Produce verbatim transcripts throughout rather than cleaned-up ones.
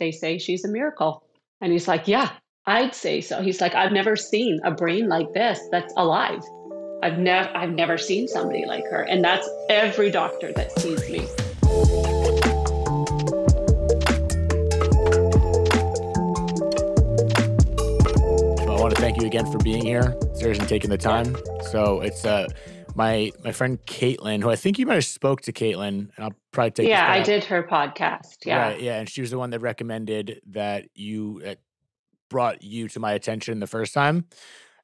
they say she's a miracle. And he's like, yeah, I'd say so. He's like, I've never seen a brain like this that's alive. I've never I've never seen somebody like her. And that's every doctor that sees me. Well, I want to thank you again for being here. Seriously, taking the time. So it's uh, my my friend Caitlin, who I think you might have spoke to Caitlin. And I'll probably take yeah, I did her podcast. Yeah, right, yeah, and she was the one that recommended that you uh, brought you to my attention the first time.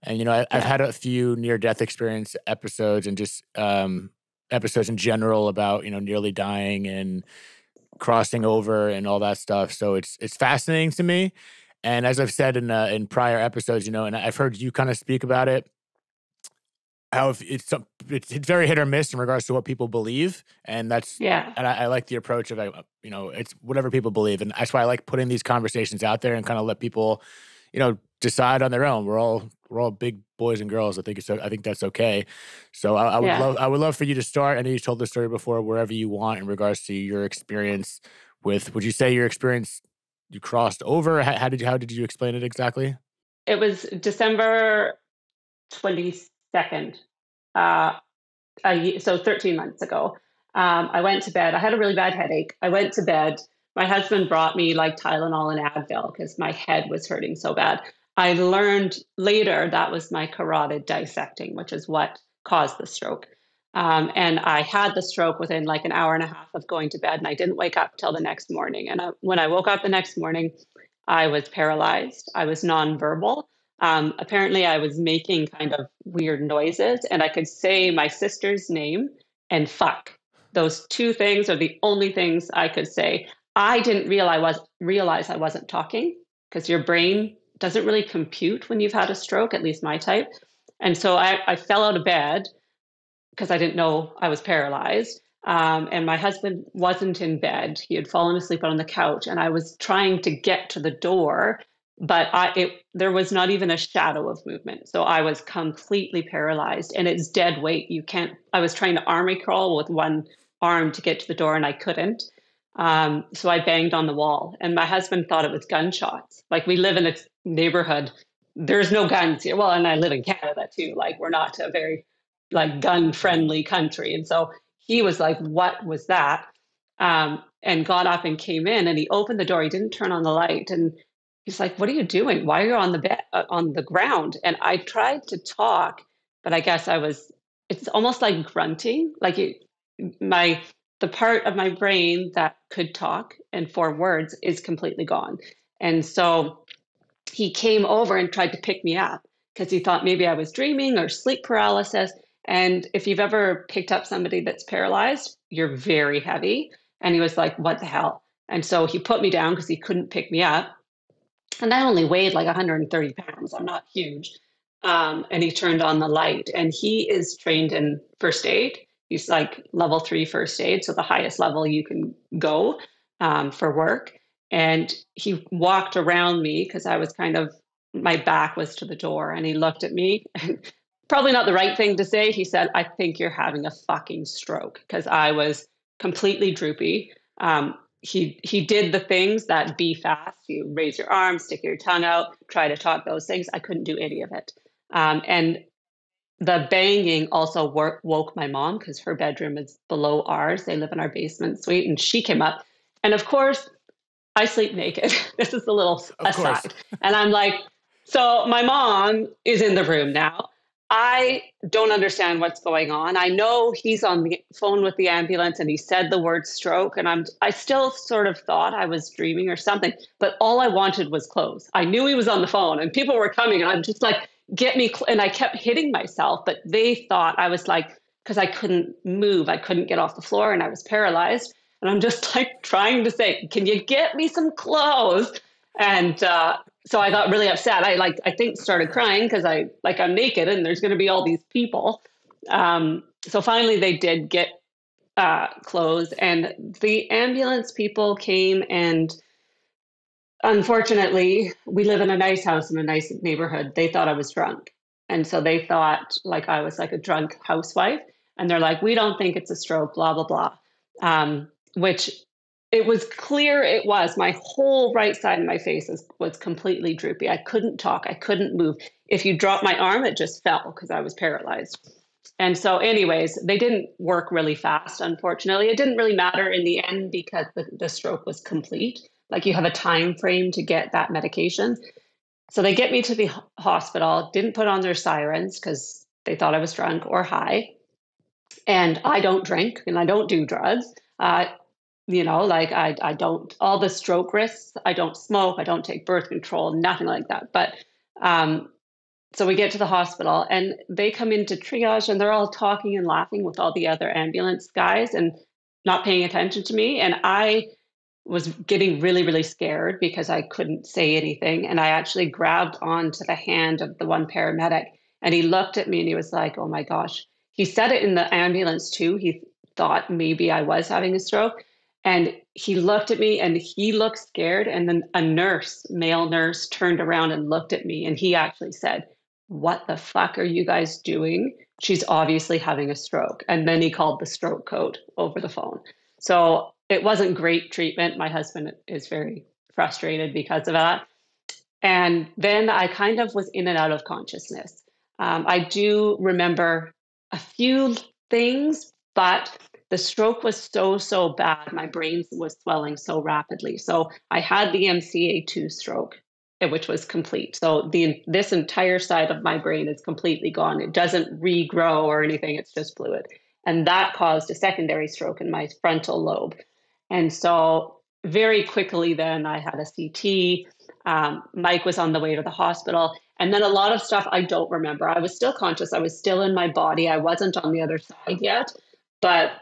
And, you know, I, yeah. I've had a few near-death experience episodes and just um, episodes in general about, you know, nearly dying and crossing over and all that stuff. So it's it's fascinating to me. And as I've said in uh, in prior episodes, you know, and I've heard you kind of speak about it, how if it's, it's it's very hit or miss in regards to what people believe. And that's, yeah. and I, I like the approach of, you know, it's whatever people believe. And that's why I like putting these conversations out there and kind of let people, you know, decide on their own. We're all, we're all big boys and girls. I think it's, I think that's okay. So I, I would yeah. love, I would love for you to start. I know you told the story before, wherever you want in regards to your experience with, would you say your experience, you crossed over? How, how did you, how did you explain it exactly? It was December twenty-second, uh, a, so thirteen months ago. Um, I went to bed. I had a really bad headache. I went to bed. My husband brought me like Tylenol and Advil because my head was hurting so bad. I learned later that was my carotid dissecting, which is what caused the stroke. Um, and I had the stroke within like an hour and a half of going to bed, and I didn't wake up till the next morning. And I, when I woke up the next morning, I was paralyzed. I was nonverbal. Um, apparently, I was making kind of weird noises, and I could say my sister's name and fuck. Those two things are the only things I could say. I didn't realize I, was, realize I wasn't talking because your brain doesn't really compute when you've had a stroke, at least my type. And so I, I fell out of bed because I didn't know I was paralyzed. Um, and my husband wasn't in bed. He had fallen asleep on the couch, and I was trying to get to the door, but I, it, there was not even a shadow of movement. So I was completely paralyzed, and it's dead weight. You can't, I was trying to army crawl with one arm to get to the door, and I couldn't. Um, so I banged on the wall, and my husband thought it was gunshots. Like, we live in a neighborhood, there's no guns here. Well, and I live in Canada too. Like, we're not a very like gun friendly country. And so he was like, what was that? Um, and got up and came in, and he opened the door. He didn't turn on the light. And he's like, what are you doing? Why are you on the bed, uh, on the ground? And I tried to talk, but I guess I was, it's almost like grunting. Like it, my, the part of my brain that could talk and form words is completely gone. And so he came over and tried to pick me up because he thought maybe I was dreaming or sleep paralysis. And if you've ever picked up somebody that's paralyzed, you're very heavy. And he was like, what the hell? And so he put me down because he couldn't pick me up. And I only weighed like one hundred thirty pounds. I'm not huge. Um, and he turned on the light, and he is trained in first aid. He's like level three first aid, so the highest level you can go um, for work. And he walked around me because I was kind of, my back was to the door, and he looked at me. Probably not the right thing to say. He said, I think you're having a fucking stroke, because I was completely droopy. Um, he he did the things that BEFAST. You raise your arm, stick your tongue out, try to talk, those things. I couldn't do any of it. Um, and the banging also wor- woke my mom, because her bedroom is below ours. They live in our basement suite, and she came up. And of course, I sleep naked. This is the little aside. And I'm like, so my mom is in the room now. I don't understand what's going on. I know he's on the phone with the ambulance, and he said the word stroke. And I'm, I still sort of thought I was dreaming or something, but all I wanted was clothes. I knew he was on the phone, and people were coming, and I'm just like, get me. Cl-. And I kept hitting myself, but they thought I was like, because I couldn't move. I couldn't get off the floor, and I was paralyzed. And I'm just like trying to say, can you get me some clothes? And uh, so I got really upset. I like, I think started crying because I like I'm naked and there's going to be all these people. Um, so finally they did get uh, clothes, and the ambulance people came, and unfortunately we live in a nice house in a nice neighborhood. They thought I was drunk. And so they thought like I was like a drunk housewife, and they're like, we don't think it's a stroke, blah, blah, blah. Um, which it was clear it was. My whole right side of my face was, was completely droopy. I couldn't talk. I couldn't move. If you dropped my arm, it just fell because I was paralyzed. And so anyways, they didn't work really fast, unfortunately. It didn't really matter in the end because the, the stroke was complete. Like you have a time frame to get that medication. So they get me to the hospital, didn't put on their sirens because they thought I was drunk or high. And I don't drink and I don't do drugs. Uh, you know, like I, I don't, all the stroke risks, I don't smoke, I don't take birth control, nothing like that. But um, so we get to the hospital and they come into triage and they're all talking and laughing with all the other ambulance guys and not paying attention to me. And I was getting really, really scared because I couldn't say anything. And I actually grabbed onto the hand of the one paramedic and he looked at me and he was like, oh my gosh. He said it in the ambulance too. He thought maybe I was having a stroke. And he looked at me and he looked scared. And then a nurse, male nurse, turned around and looked at me. And he actually said, what the fuck are you guys doing? She's obviously having a stroke. And then he called the stroke code over the phone. So it wasn't great treatment. My husband is very frustrated because of that. And then I kind of was in and out of consciousness. Um, I do remember a few things, but the stroke was so, so bad. My brain was swelling so rapidly. So I had the M C A two stroke, which was complete. So the this entire side of my brain is completely gone. It doesn't regrow or anything. It's just fluid. And that caused a secondary stroke in my frontal lobe. And so very quickly then I had a C T. Um, Mike was on the way to the hospital. And then a lot of stuff I don't remember. I was still conscious. I was still in my body. I wasn't on the other side yet. But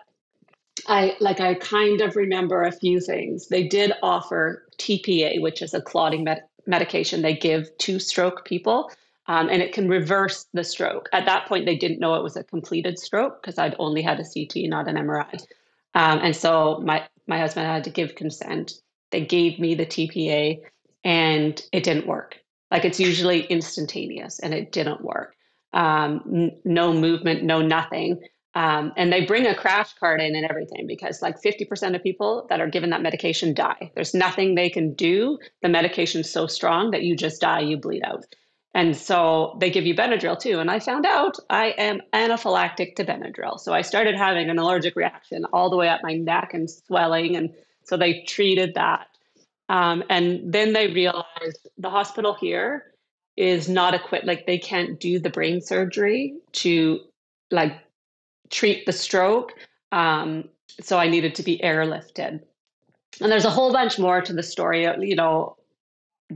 I like I kind of remember a few things. They did offer T P A, which is a clotting med- medication they give to stroke people, um, and it can reverse the stroke. At that point, they didn't know it was a completed stroke because I'd only had a C T, not an M R I. Um, and so my, my husband had to give consent. They gave me the T P A, and it didn't work. Like it's usually instantaneous, and it didn't work. Um, n- no movement, no nothing. Um, and they bring a crash cart in and everything because like fifty percent of people that are given that medication die. There's nothing they can do. The medication's so strong that you just die, you bleed out. And so they give you Benadryl too. And I found out I am anaphylactic to Benadryl. So I started having an allergic reaction all the way up my neck and swelling. And so they treated that. Um, and then they realized the hospital here is not equipped. Like they can't do the brain surgery to like treat the stroke. Um, so I needed to be airlifted. And there's a whole bunch more to the story, you know,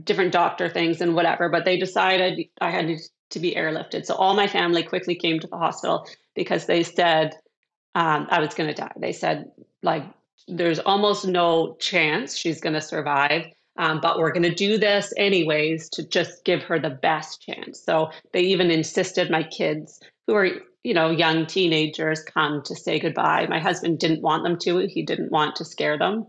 different doctor things and whatever, but they decided I had to be airlifted. So all my family quickly came to the hospital because they said um, I was going to die. They said, like, there's almost no chance she's going to survive, um, but we're going to do this anyways to just give her the best chance. So they even insisted my kids, who are, you know, young teenagers, come to say goodbye. My husband didn't want them to. He didn't want to scare them.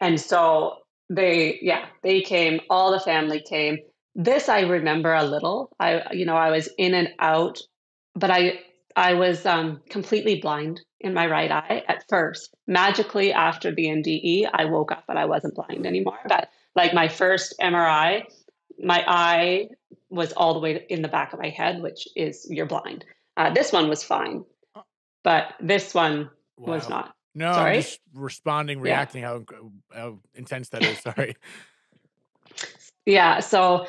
And so they, yeah, they came, all the family came. This I remember a little. I, you know, I was in and out, but I, I was um, completely blind in my right eye at first. Magically, after the M D E, I woke up and I wasn't blind anymore. But like my first M R I, my eye was all the way in the back of my head, which is you're blind. Uh, this one was fine, but this one wow. was not. No, sorry? I'm just responding, reacting, yeah. how, how intense that is. Sorry. Yeah. So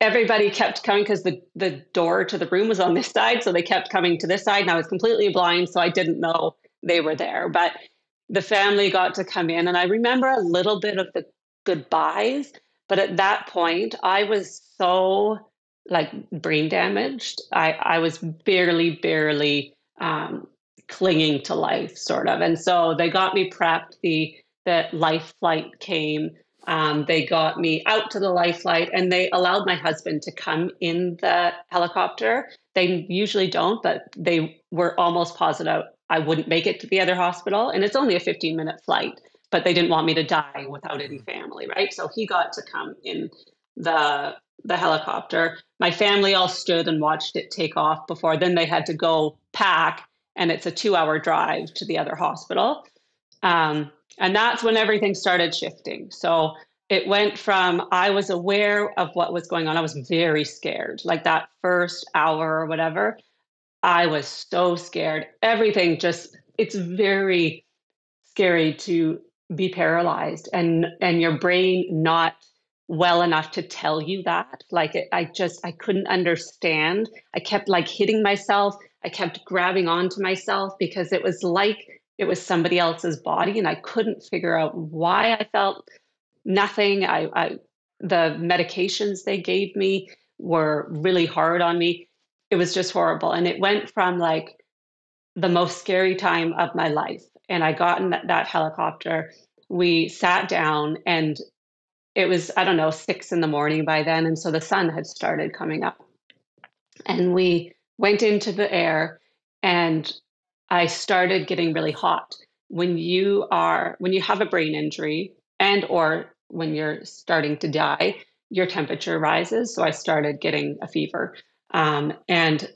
everybody kept coming because the, the door to the room was on this side. So they kept coming to this side and I was completely blind. So I didn't know they were there, but the family got to come in and I remember a little bit of the goodbyes, but at that point I was so like brain damaged. I, I was barely, barely um, clinging to life sort of. And so they got me prepped. The, the life flight came. Um, they got me out to the life flight and they allowed my husband to come in the helicopter. They usually don't, but they were almost positive I wouldn't make it to the other hospital. And it's only a fifteen minute flight, but they didn't want me to die without any family. Right. So he got to come in the the helicopter. My family all stood and watched it take off before then they had to go pack and it's a two hour drive to the other hospital. Um, And that's when everything started shifting. So it went from, I was aware of what was going on. I was very scared. Like that first hour or whatever, I was so scared. Everything just, it's very scary to be paralyzed and, and your brain not well enough to tell you that. Like it, I just, I couldn't understand. I kept like hitting myself. I kept grabbing onto myself because it was like it was somebody else's body and I couldn't figure out why I felt nothing. I, I the medications they gave me were really hard on me. It was just horrible. And it went from like the most scary time of my life. And I got in that, that helicopter. We sat down and it was, I don't know, six in the morning by then. And so the sun had started coming up. And we went into the air and I started getting really hot. When you are, when you have a brain injury and or when you're starting to die, your temperature rises. So I started getting a fever. Um, and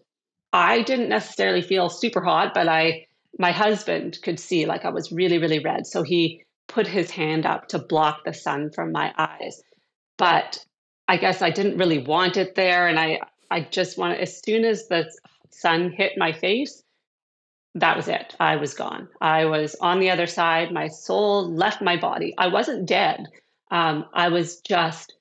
I didn't necessarily feel super hot, but I, my husband could see like I was really, really red. So he put his hand up to block the sun from my eyes. But I guess I didn't really want it there. And I, I just wanted, as soon as the sun hit my face, that was it. I was gone. I was on the other side. My soul left my body. I wasn't dead. Um, I was just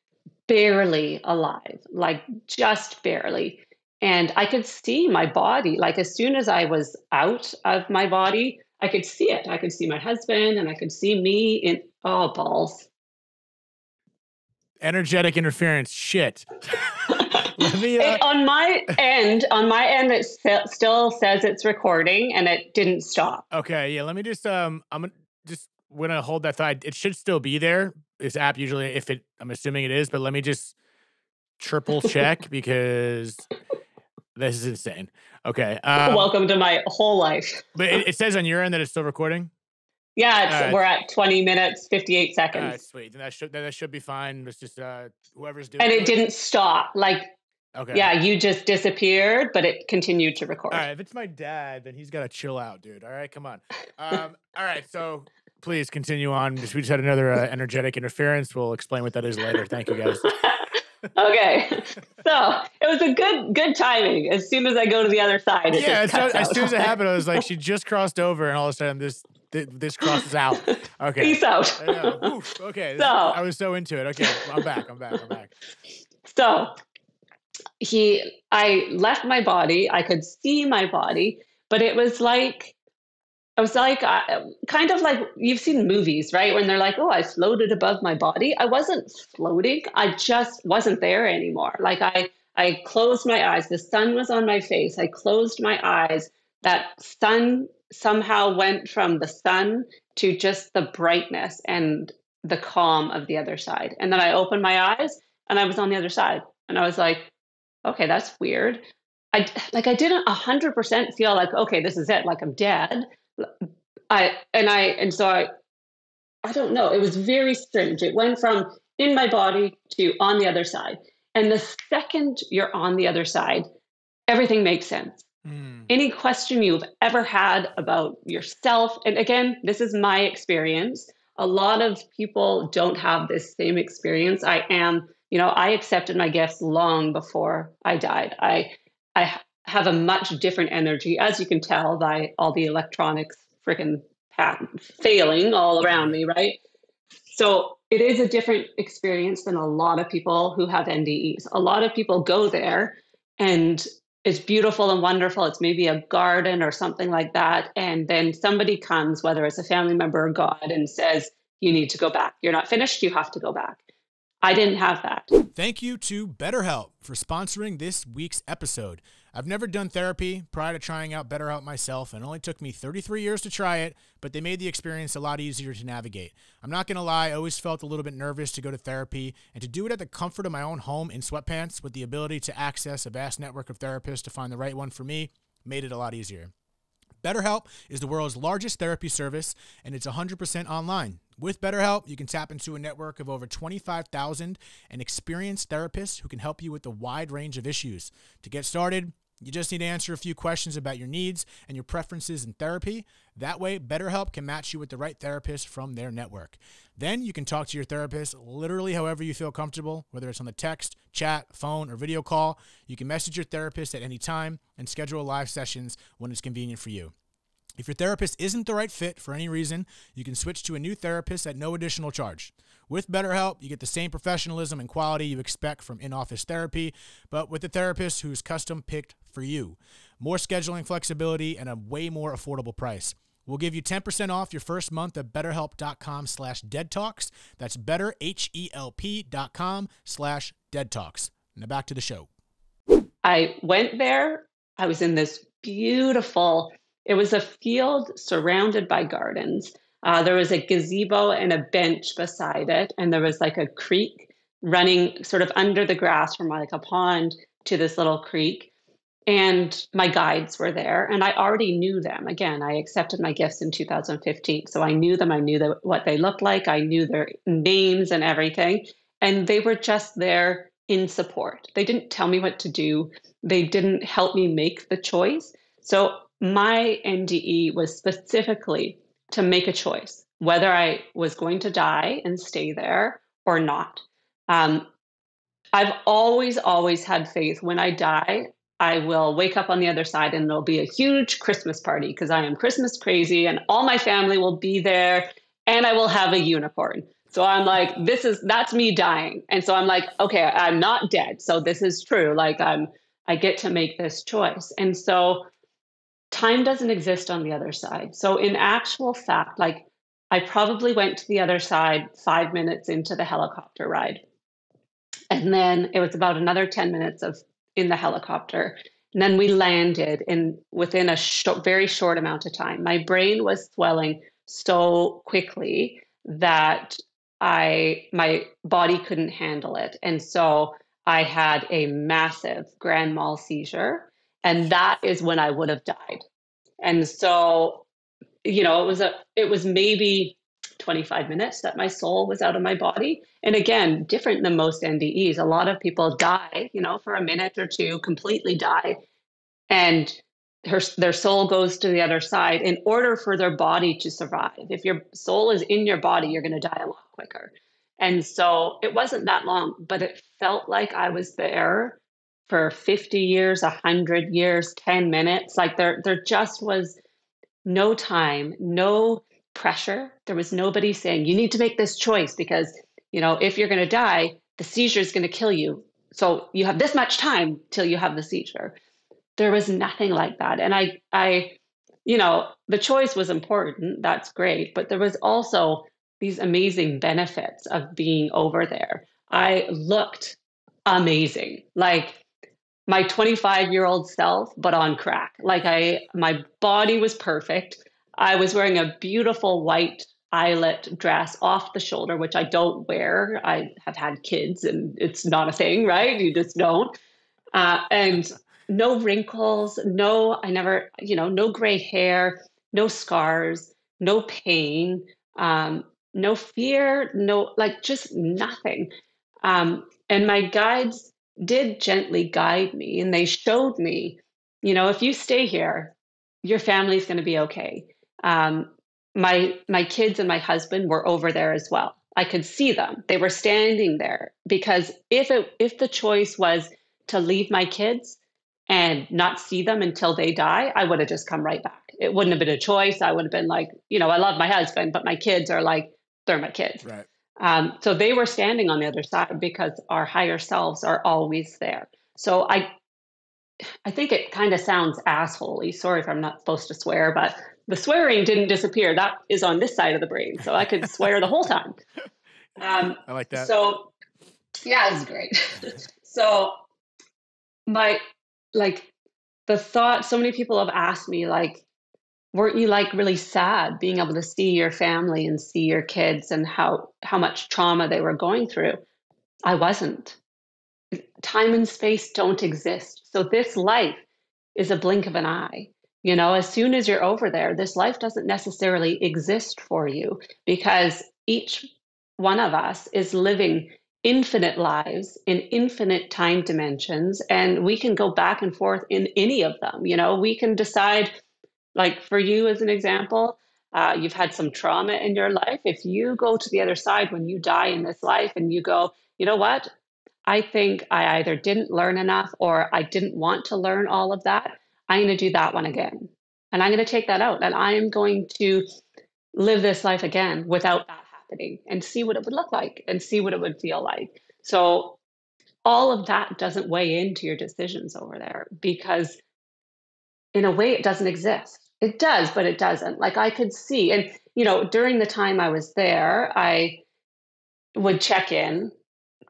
barely alive, like just barely. And I could see my body. Like as soon as I was out of my body, I could see it. I could see my husband and I could see me in, oh, balls. Energetic interference. Shit. Let me, uh... it, on my end, on my end, it st- still says it's recording and it didn't stop. Okay. Yeah. Let me just, um, I'm gonna just, when I hold that thought, it should still be there. This app usually, if it, I'm assuming it is, but let me just triple check because this is insane. Okay. Um, Welcome to my whole life. But it, it says on your end that it's still recording? Yeah, it's, right. We're at twenty minutes, fifty-eight seconds. All right, sweet. Then that should, that should be fine. It's just uh, whoever's doing and it. And it didn't stop. Like, okay. Yeah, you just disappeared, but it continued to record. All right, if it's my dad, then he's got to chill out, dude. All right, come on. Um, all right, so please continue on. We just had another uh, energetic interference. We'll explain what that is later. Thank you, guys. Okay, so it was a good good timing. As soon as I go to the other side, it yeah. Just cuts so, out. As soon as it happened, I was like, she just crossed over, and all of a sudden, this th- this crosses out. Okay, peace out. Yeah. Okay, so I was so into it. Okay, I'm back. I'm back. I'm back. So he, I left my body. I could see my body, but it was like. I was like, I, kind of like you've seen movies, right? When they're like, oh, I floated above my body. I wasn't floating. I just wasn't there anymore. Like I, I closed my eyes. The sun was on my face. I closed my eyes. That sun somehow went from the sun to just the brightness and the calm of the other side. And then I opened my eyes and I was on the other side. And I was like, okay, that's weird. I like, I didn't a hundred percent feel like, okay, this is it. Like I'm dead. I, and I, and so I, I don't know. It was very strange. It went from in my body to on the other side. And the second you're on the other side, everything makes sense. Mm. Any question you've ever had about yourself. And again, this is my experience. A lot of people don't have this same experience. I am, you know, I accepted my gifts long before I died. I, I, have a much different energy, as you can tell by all the electronics freaking failing all around me, right? So it is a different experience than a lot of people who have N D Es. A lot of people go there and it's beautiful and wonderful. It's maybe a garden or something like that. And then somebody comes, whether it's a family member or God, and says, you need to go back. You're not finished. You have to go back. I didn't have that. Thank you to BetterHelp for sponsoring this week's episode. I've never done therapy prior to trying out BetterHelp myself, and it only took me thirty-three years to try it, but they made the experience a lot easier to navigate. I'm not going to lie, I always felt a little bit nervous to go to therapy, and to do it at the comfort of my own home in sweatpants with the ability to access a vast network of therapists to find the right one for me made it a lot easier. BetterHelp is the world's largest therapy service, and it's one hundred percent online. With BetterHelp, you can tap into a network of over twenty-five thousand and experienced therapists who can help you with a wide range of issues. To get started, You just need to answer a few questions about your needs and your preferences in therapy. That way, BetterHelp can match you with the right therapist from their network. Then you can talk to your therapist literally however you feel comfortable, whether it's on the text, chat, phone, or video call. You can message your therapist at any time and schedule live sessions when it's convenient for you. If your therapist isn't the right fit for any reason, you can switch to a new therapist at no additional charge. With BetterHelp, you get the same professionalism and quality you expect from in-office therapy, but with a therapist who's custom-picked for you. More scheduling flexibility and a way more affordable price. We'll give you ten percent off your first month at betterhelp dot com slash dead talks. That's better help dot com slash dead talks. Now back to the show. I went there. I was in this beautiful... It was a field surrounded by gardens. Uh, there was a gazebo and a bench beside it. And there was like a creek running sort of under the grass from like a pond to this little creek. And my guides were there. And I already knew them. Again, I accepted my gifts in two thousand fifteen. So I knew them. I knew the, what they looked like. I knew their names and everything. And they were just there in support. They didn't tell me what to do. They didn't help me make the choice. So my N D E was specifically to make a choice, whether I was going to die and stay there or not. Um, I've always, always had faith when I die, I will wake up on the other side and there'll be a huge Christmas party because I am Christmas crazy and all my family will be there and I will have a unicorn. So I'm like, this is, that's me dying. And so I'm like, okay, I'm not dead. So this is true. Like I'm, I get to make this choice. And so time doesn't exist on the other side. So in actual fact, like I probably went to the other side five minutes into the helicopter ride. And then it was about another ten minutes of in the helicopter. And then we landed in within a sh- very short amount of time. My brain was swelling so quickly that I my body couldn't handle it. And so I mal a massive grand mal seizure. And that is when I would have died. And so, you know, it was a, it was maybe twenty-five minutes that my soul was out of my body. And again, different than most N D Es. A lot of people die, you know, for a minute or two, completely die. And her, their soul goes to the other side in order for their body to survive. If your soul is in your body, you're going to die a lot quicker. And so it wasn't that long, but it felt like I was there for fifty years, one hundred years, ten minutes. Like there, there just was no time, no pressure. There was nobody saying, you need to make this choice because, you know, if you're going to die, the seizure is going to kill you. So you have this much time till you have the seizure. There was nothing like that. And I, I, you know, the choice was important. That's great. But there was also these amazing benefits of being over there. I looked amazing. Like, my twenty-five-year-old self, but on crack. Like I, my body was perfect. I was wearing a beautiful white eyelet dress off the shoulder, which I don't wear. I have had kids and it's not a thing, right? You just don't. Uh, and no wrinkles, no, I never, you know, no gray hair, no scars, no pain, um, no fear, no, like just nothing. Um, and my guides did gently guide me and they showed me, you know, if you stay here, your family's going to be okay. Um, my, my kids and my husband were over there as well. I could see them. They were standing there because if it, if the choice was to leave my kids and not see them until they die, I would have just come right back. It wouldn't have been a choice. I would have been like, you know, I love my husband, but my kids are like, they're my kids. Right. Um, so they were standing on the other side because our higher selves are always there. So I, I think it kind of sounds assholey. Sorry if I'm not supposed to swear, but the swearing didn't disappear. That is on this side of the brain. So I could swear the whole time. Um, I like that. So yeah, it's great. So my, like the thought, so many people have asked me like, weren't you like really sad being able to see your family and see your kids and how, how much trauma they were going through? I wasn't. Time and space don't exist. So this life is a blink of an eye. You know, as soon as you're over there, this life doesn't necessarily exist for you because each one of us is living infinite lives in infinite time dimensions, and we can go back and forth in any of them. You know, we can decide, like for you as an example, uh, you've had some trauma in your life. If you go to the other side when you die in this life and you go, you know what, I think I either didn't learn enough or I didn't want to learn all of that, I'm going to do that one again. And I'm going to take that out and I'm going to live this life again without that happening and see what it would look like and see what it would feel like. So all of that doesn't weigh into your decisions over there because in a way it doesn't exist. It does, but it doesn't. Like I could see, and you know, during the time I was there, I would check in,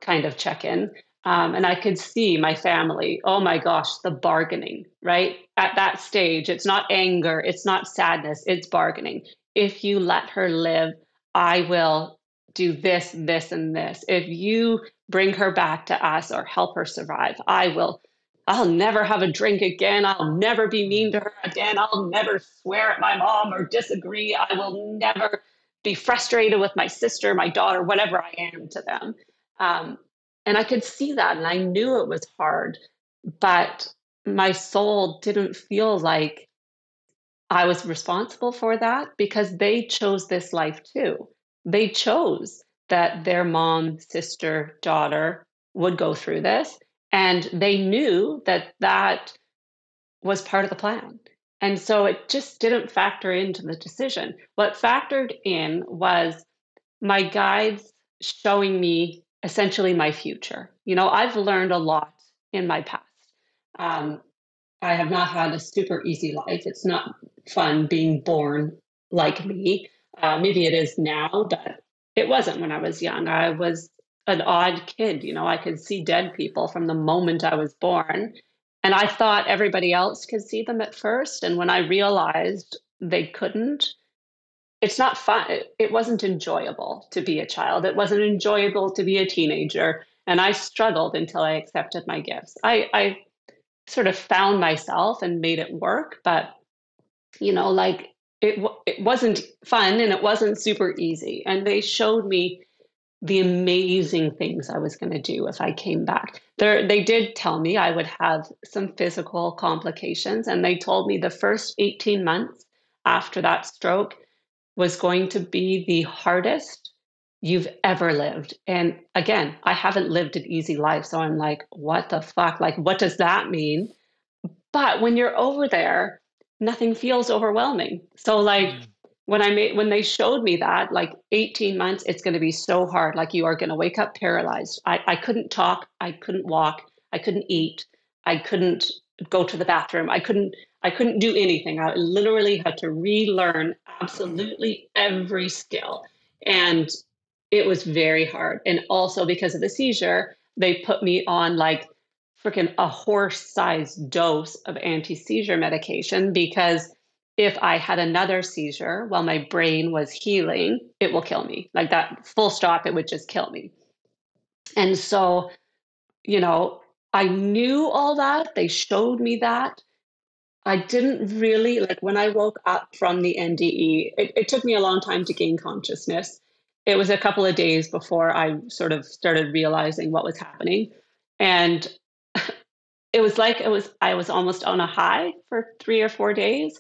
kind of check in. Um, and I could see my family, oh my gosh, the bargaining, right? At that stage, it's not anger, it's not sadness, it's bargaining. If you let her live, I will do this, this, and this. If you bring her back to us or help her survive, I will, I'll never have a drink again. I'll never be mean to her again. I'll never swear at my mom or disagree. I will never be frustrated with my sister, my daughter, whatever I am to them. Um, And I could see that and I knew it was hard, but my soul didn't feel like I was responsible for that because they chose this life too. They chose that their mom, sister, daughter would go through this. And they knew that that was part of the plan. And so it just didn't factor into the decision. What factored in was my guides showing me essentially my future. You know, I've learned a lot in my past. Um, I have not had a super easy life. It's not fun being born like me. Uh, maybe it is now, but it wasn't when I was young. I was an odd kid. You know, I could see dead people from the moment I was born. And I thought everybody else could see them at first. And when I realized they couldn't, it's not fun. It wasn't enjoyable to be a child. It wasn't enjoyable to be a teenager. And I struggled until I accepted my gifts. I, I sort of found myself and made it work. But, you know, like it, it wasn't fun and it wasn't super easy. And they showed me the amazing things I was going to do if I came back. There, they did tell me I would have some physical complications. And they told me the first eighteen months after that stroke was going to be the hardest you've ever lived. And again, I haven't lived an easy life. So I'm like, what the fuck? Like, what does that mean? But when you're over there, nothing feels overwhelming. So like mm. when I made, when they showed me that, like eighteen months, it's going to be so hard. Like you are going to wake up paralyzed. I, I couldn't talk. I couldn't walk. I couldn't eat. I couldn't go to the bathroom. I couldn't, I couldn't do anything. I literally had to relearn absolutely every skill. And it was very hard. And also because of the seizure, they put me on like freaking a horse-sized dose of anti-seizure medication because if I had another seizure while my brain was healing, it will kill me. Like that full stop, it would just kill me. And so, you know, I knew all that. They showed me that. I didn't really, like when I woke up from the N D E, it, it took me a long time to gain consciousness. It was a couple of days before I sort of started realizing what was happening. And it was like, it was, I was almost on a high for three or four days.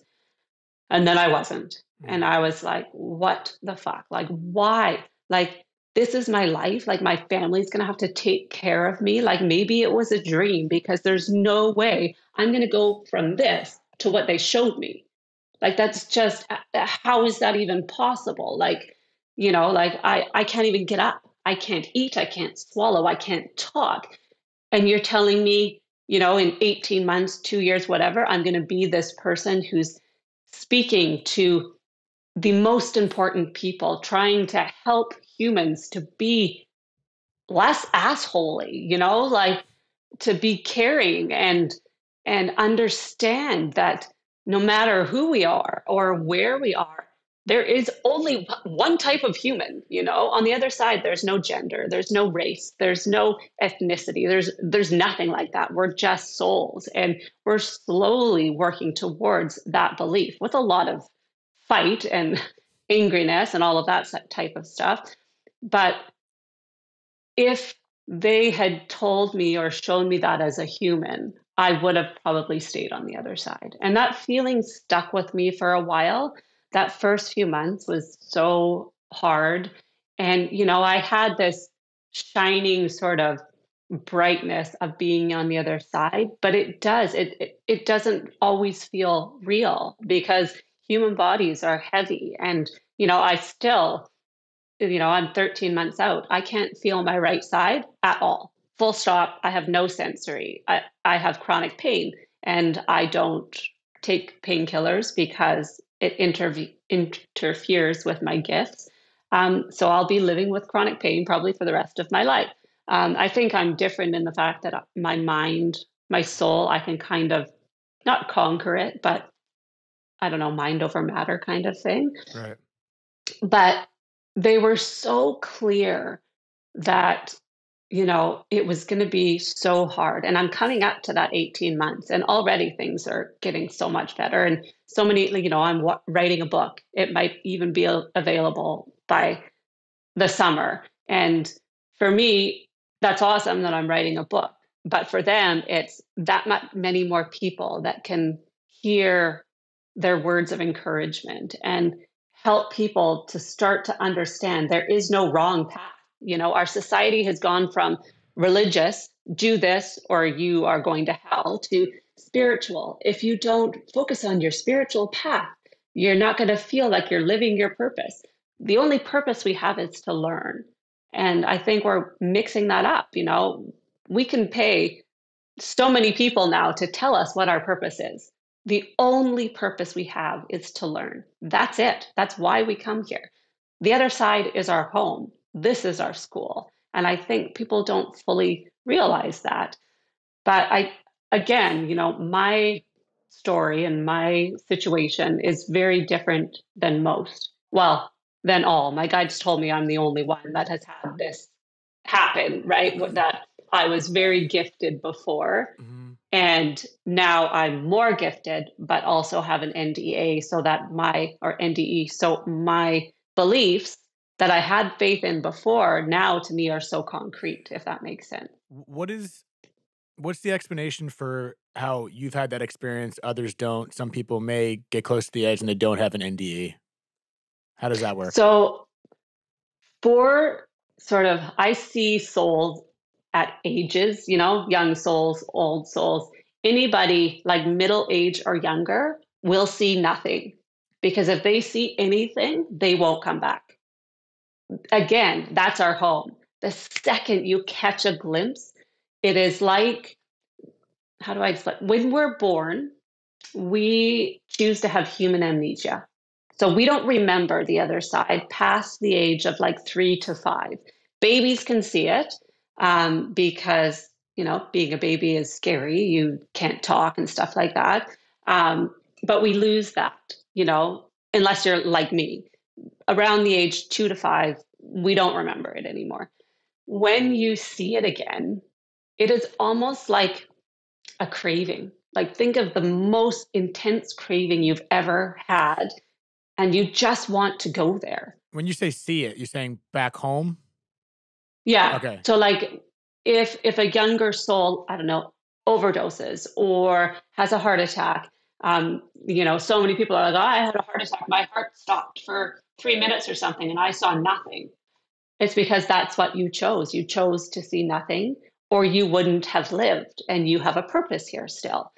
And then I wasn't. And I was like, what the fuck? Like, why? Like, this is my life. Like my family's going to have to take care of me. Like maybe it was a dream because there's no way I'm going to go from this to what they showed me. Like, that's just, how is that even possible? Like, you know, like I, I can't even get up. I can't eat. I can't swallow. I can't talk. And you're telling me, you know, in eighteen months, two years, whatever, I'm going to be this person who's speaking to the most important people, trying to help humans to be less assholey, you know, like to be caring and and understand that no matter who we are or where we are, there is only one type of human, you know. On the other side, there's no gender, there's no race, there's no ethnicity, there's there's nothing like that. We're just souls. And we're slowly working towards that belief with a lot of fight and angriness and all of that type of stuff. But if they had told me or shown me that as a human, I would have probably stayed on the other side. And that feeling stuck with me for a while. That first few months was so hard. And, you know, I had this shining sort of brightness of being on the other side, but it does, it, it, it doesn't always feel real because human bodies are heavy. And, you know, I still, you know, I'm thirteen months out, I can't feel my right side at all. Full stop. I have no sensory. I, I have chronic pain and I don't take painkillers because it interve- interferes with my gifts. Um, so I'll be living with chronic pain probably for the rest of my life. Um, I think I'm different in the fact that my mind, my soul, I can kind of not conquer it, but I don't know, mind over matter kind of thing. Right. But they were so clear that, you know, it was going to be so hard. And I'm coming up to that eighteen months and already things are getting so much better. And so many, you know, I'm writing a book. It might even be available by the summer. And for me, that's awesome that I'm writing a book. But for them, it's that much, many more people that can hear their words of encouragement and help people to start to understand there is no wrong path. You know, our society has gone from religious, do this or you are going to hell, to spiritual. If you don't focus on your spiritual path, you're not going to feel like you're living your purpose. The only purpose we have is to learn. And I think we're mixing that up. You know, we can pay so many people now to tell us what our purpose is. The only purpose we have is to learn. That's it. That's why we come here. The other side is our home. This is our school. And I think people don't fully realize that. But I, again, you know, my story and my situation is very different than most. Well, than all. My guides told me I'm the only one that has had this happen, right? That I was very gifted before. Mm-hmm. And now I'm more gifted, but also have an N D A so that my, or N D E, so my beliefs that I had faith in before now to me are so concrete, if that makes sense. What is, what's the explanation for how you've had that experience, others don't? Some people may get close to the edge and they don't have an N D E. How does that work? So for sort of, I see souls at ages, you know, young souls, old souls, anybody like middle age or younger will see nothing, because if they see anything, they won't come back. Again, that's our home. The second you catch a glimpse, it is like, how do I explain? When we're born, we choose to have human amnesia. So we don't remember the other side past the age of like three to five. Babies can see it um, because, you know, being a baby is scary. You can't talk and stuff like that. Um, but we lose that, you know, unless you're like me. Around the age two to five, we don't remember it anymore. When you see it again, it is almost like a craving. Like think of the most intense craving you've ever had, and you just want to go there. When you say see it, you're saying back home? Yeah. Okay. So like if if a younger soul, I don't know, overdoses or has a heart attack, Um, you know, so many people are like, oh, I had a heart attack. My heart stopped for three minutes or something and I saw nothing. It's because that's what you chose. You chose to see nothing or you wouldn't have lived, and you have a purpose here still.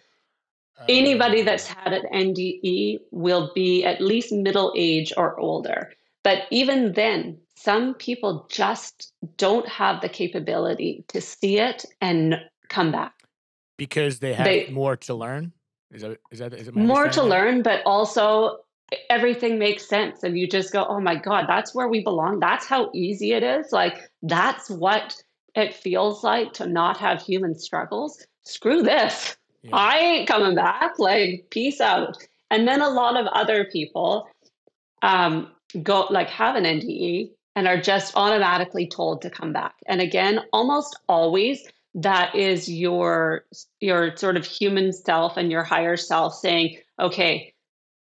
Uh, Anybody that's had an N D E will be at least middle age or older. But even then, some people just don't have the capability to see it and come back. Because they have they, more to learn? Is that, is that, is it more to learn, but also everything makes sense. And you just go, oh my God, that's where we belong. That's how easy it is. Like, that's what it feels like to not have human struggles. Screw this. Yeah. I ain't coming back. Like, peace out. And then a lot of other people um, go like have an N D E and are just automatically told to come back. And again, almost always, that is your your sort of human self and your higher self saying, okay,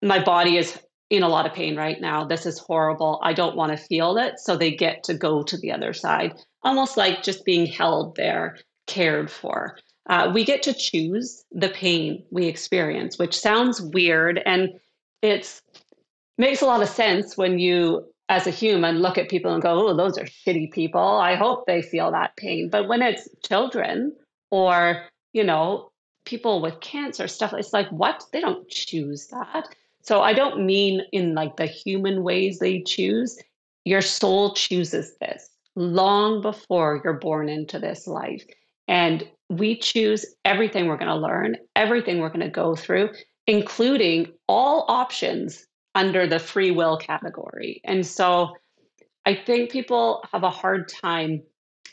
my body is in a lot of pain right now. This is horrible. I don't want to feel it. So they get to go to the other side. almost like just being held there, cared for. Uh, we get to choose the pain we experience, which sounds weird. And it's makes a lot of sense when you, as a human, look at people and go, oh, those are shitty people. I hope they feel that pain. But when it's children or, you know, people with cancer stuff, it's like, what? They don't choose that. So I don't mean in like the human ways they choose. Your soul chooses this long before you're born into this life. And we choose everything we're going to learn, everything we're going to go through, including all options under the free will category. And so I think people have a hard time,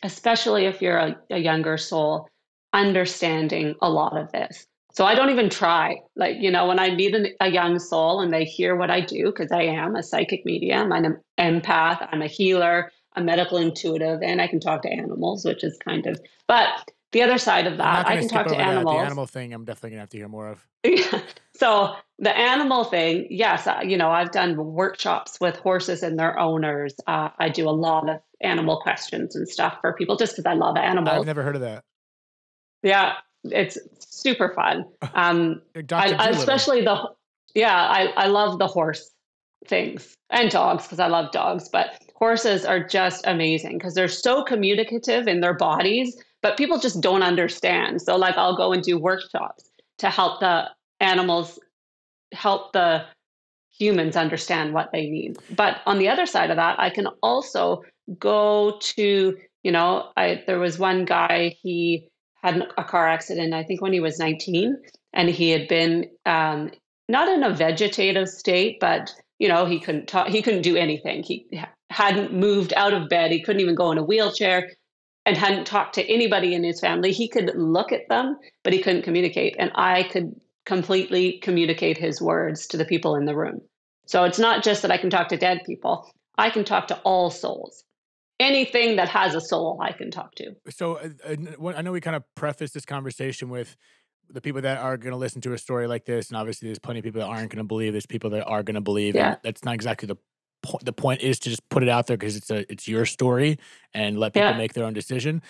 especially if you're a, a younger soul, understanding a lot of this. So I don't even try. Like, you know, when I meet an, a young soul and they hear what I do, because I am a psychic medium, I'm an empath, I'm a healer, a medical intuitive, and I can talk to animals, which is kind of, but the other side of that, I can talk to animals. That. The animal thing, I'm definitely gonna have to hear more of. Yeah. So the animal thing, yes, you know, I've done workshops with horses and their owners. Uh, I do a lot of animal questions and stuff for people just because I love animals. I've never heard of that. Yeah, it's super fun. Um, I, I especially the, yeah, I, I love the horse things and dogs because I love dogs, but horses are just amazing because they're so communicative in their bodies, but people just don't understand. So like I'll go and do workshops to help the animals, help the humans understand what they need. But on the other side of that, I can also go to, you know, I, there was one guy, he had a car accident, I think when he was nineteen, and he had been um, not in a vegetative state, but you know, he couldn't talk, he couldn't do anything. He hadn't moved out of bed. He couldn't even go in a wheelchair and hadn't talked to anybody in his family. He could look at them, but he couldn't communicate. And I could completely communicate his words to the people in the room. So it's not just that I can talk to dead people. I can talk to all souls. Anything that has a soul, I can talk to. So uh, I know we kind of prefaced this conversation with the people that are going to listen to a story like this, and obviously there's plenty of people that aren't going to believe. There's people that are going to believe. Yeah. And that's not exactly the point. The point is to just put it out there because it's a it's your story and let people yeah. make their own decision.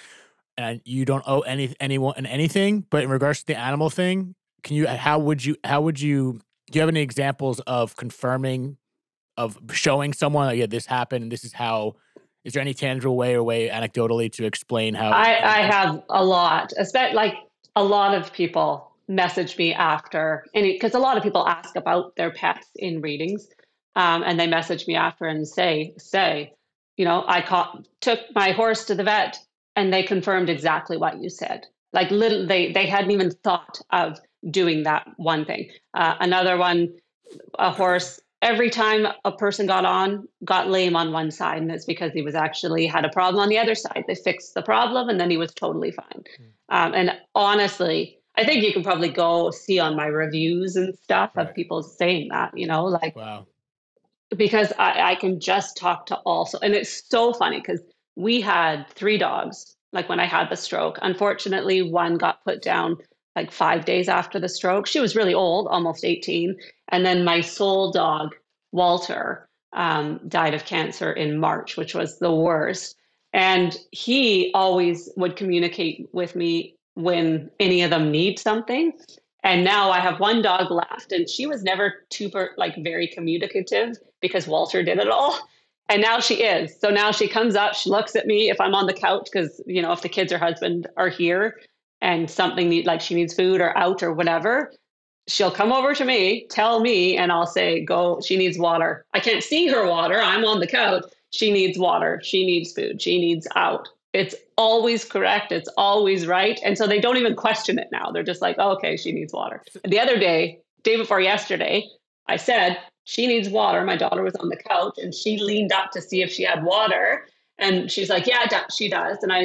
And you don't owe any anyone and anything. But in regards to the animal thing, can you? How would you? How would you? Do you have any examples of confirming, of showing someone like, yeah, this happened, this is how? Is there any tangible way or way anecdotally to explain how? I, I have a lot. Especially, like a lot of people message me after, and because a lot of people ask about their pets in readings, um, and they message me after and say, say, you know, I caught, took my horse to the vet, and they confirmed exactly what you said. Like little, they they hadn't even thought of doing that one thing. Uh, another one, a horse. Every time a person got on, got lame on one side, and it's because he was actually had a problem on the other side. They fixed the problem, and then he was totally fine. Um, and honestly, I think you can probably go see on my reviews and stuff right. of people saying that, you know, like, wow. because I, I can just talk to all. So, and it's so funny because we had three dogs, like when I had the stroke. Unfortunately, one got put down like five days after the stroke. She was really old, almost eighteen. And then my soul dog, Walter, um, died of cancer in March, which was the worst. And he always would communicate with me when any of them need something. And now I have one dog left, and she was never too, like very communicative because Walter did it all. And now she is. So now she comes up, she looks at me if I'm on the couch, because, you know, if the kids or husband are here and something need, like she needs food or out or whatever, she'll come over to me, tell me, and I'll say, go, she needs water. I can't see her water. I'm on the couch. She needs water. She needs food. She needs out. It's always correct. It's always right. And so they don't even question it now. They're just like, oh, okay, she needs water. And the other day, day before yesterday, I said, she needs water. My daughter was on the couch and she leaned up to see if she had water. And she's like, yeah, she does. And I,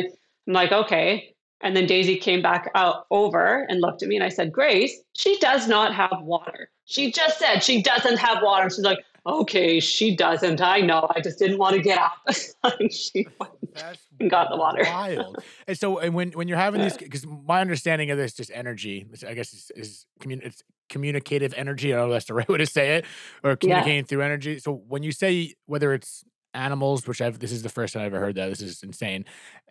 I'm like, okay. And then Daisy came back out over and looked at me and I said, Grace, she does not have water. She just said she doesn't have water. She's like, okay, she doesn't. I know. I just didn't want to get up. She went and got the water. Wild. And so and when, when you're having these, because my understanding of this, just energy, I guess is, is commun it's communicative energy. I don't know if that's the right way to say it, or communicating yeah. through energy. So when you say, whether it's animals, which I've, this is the first time I've ever heard that. This is insane.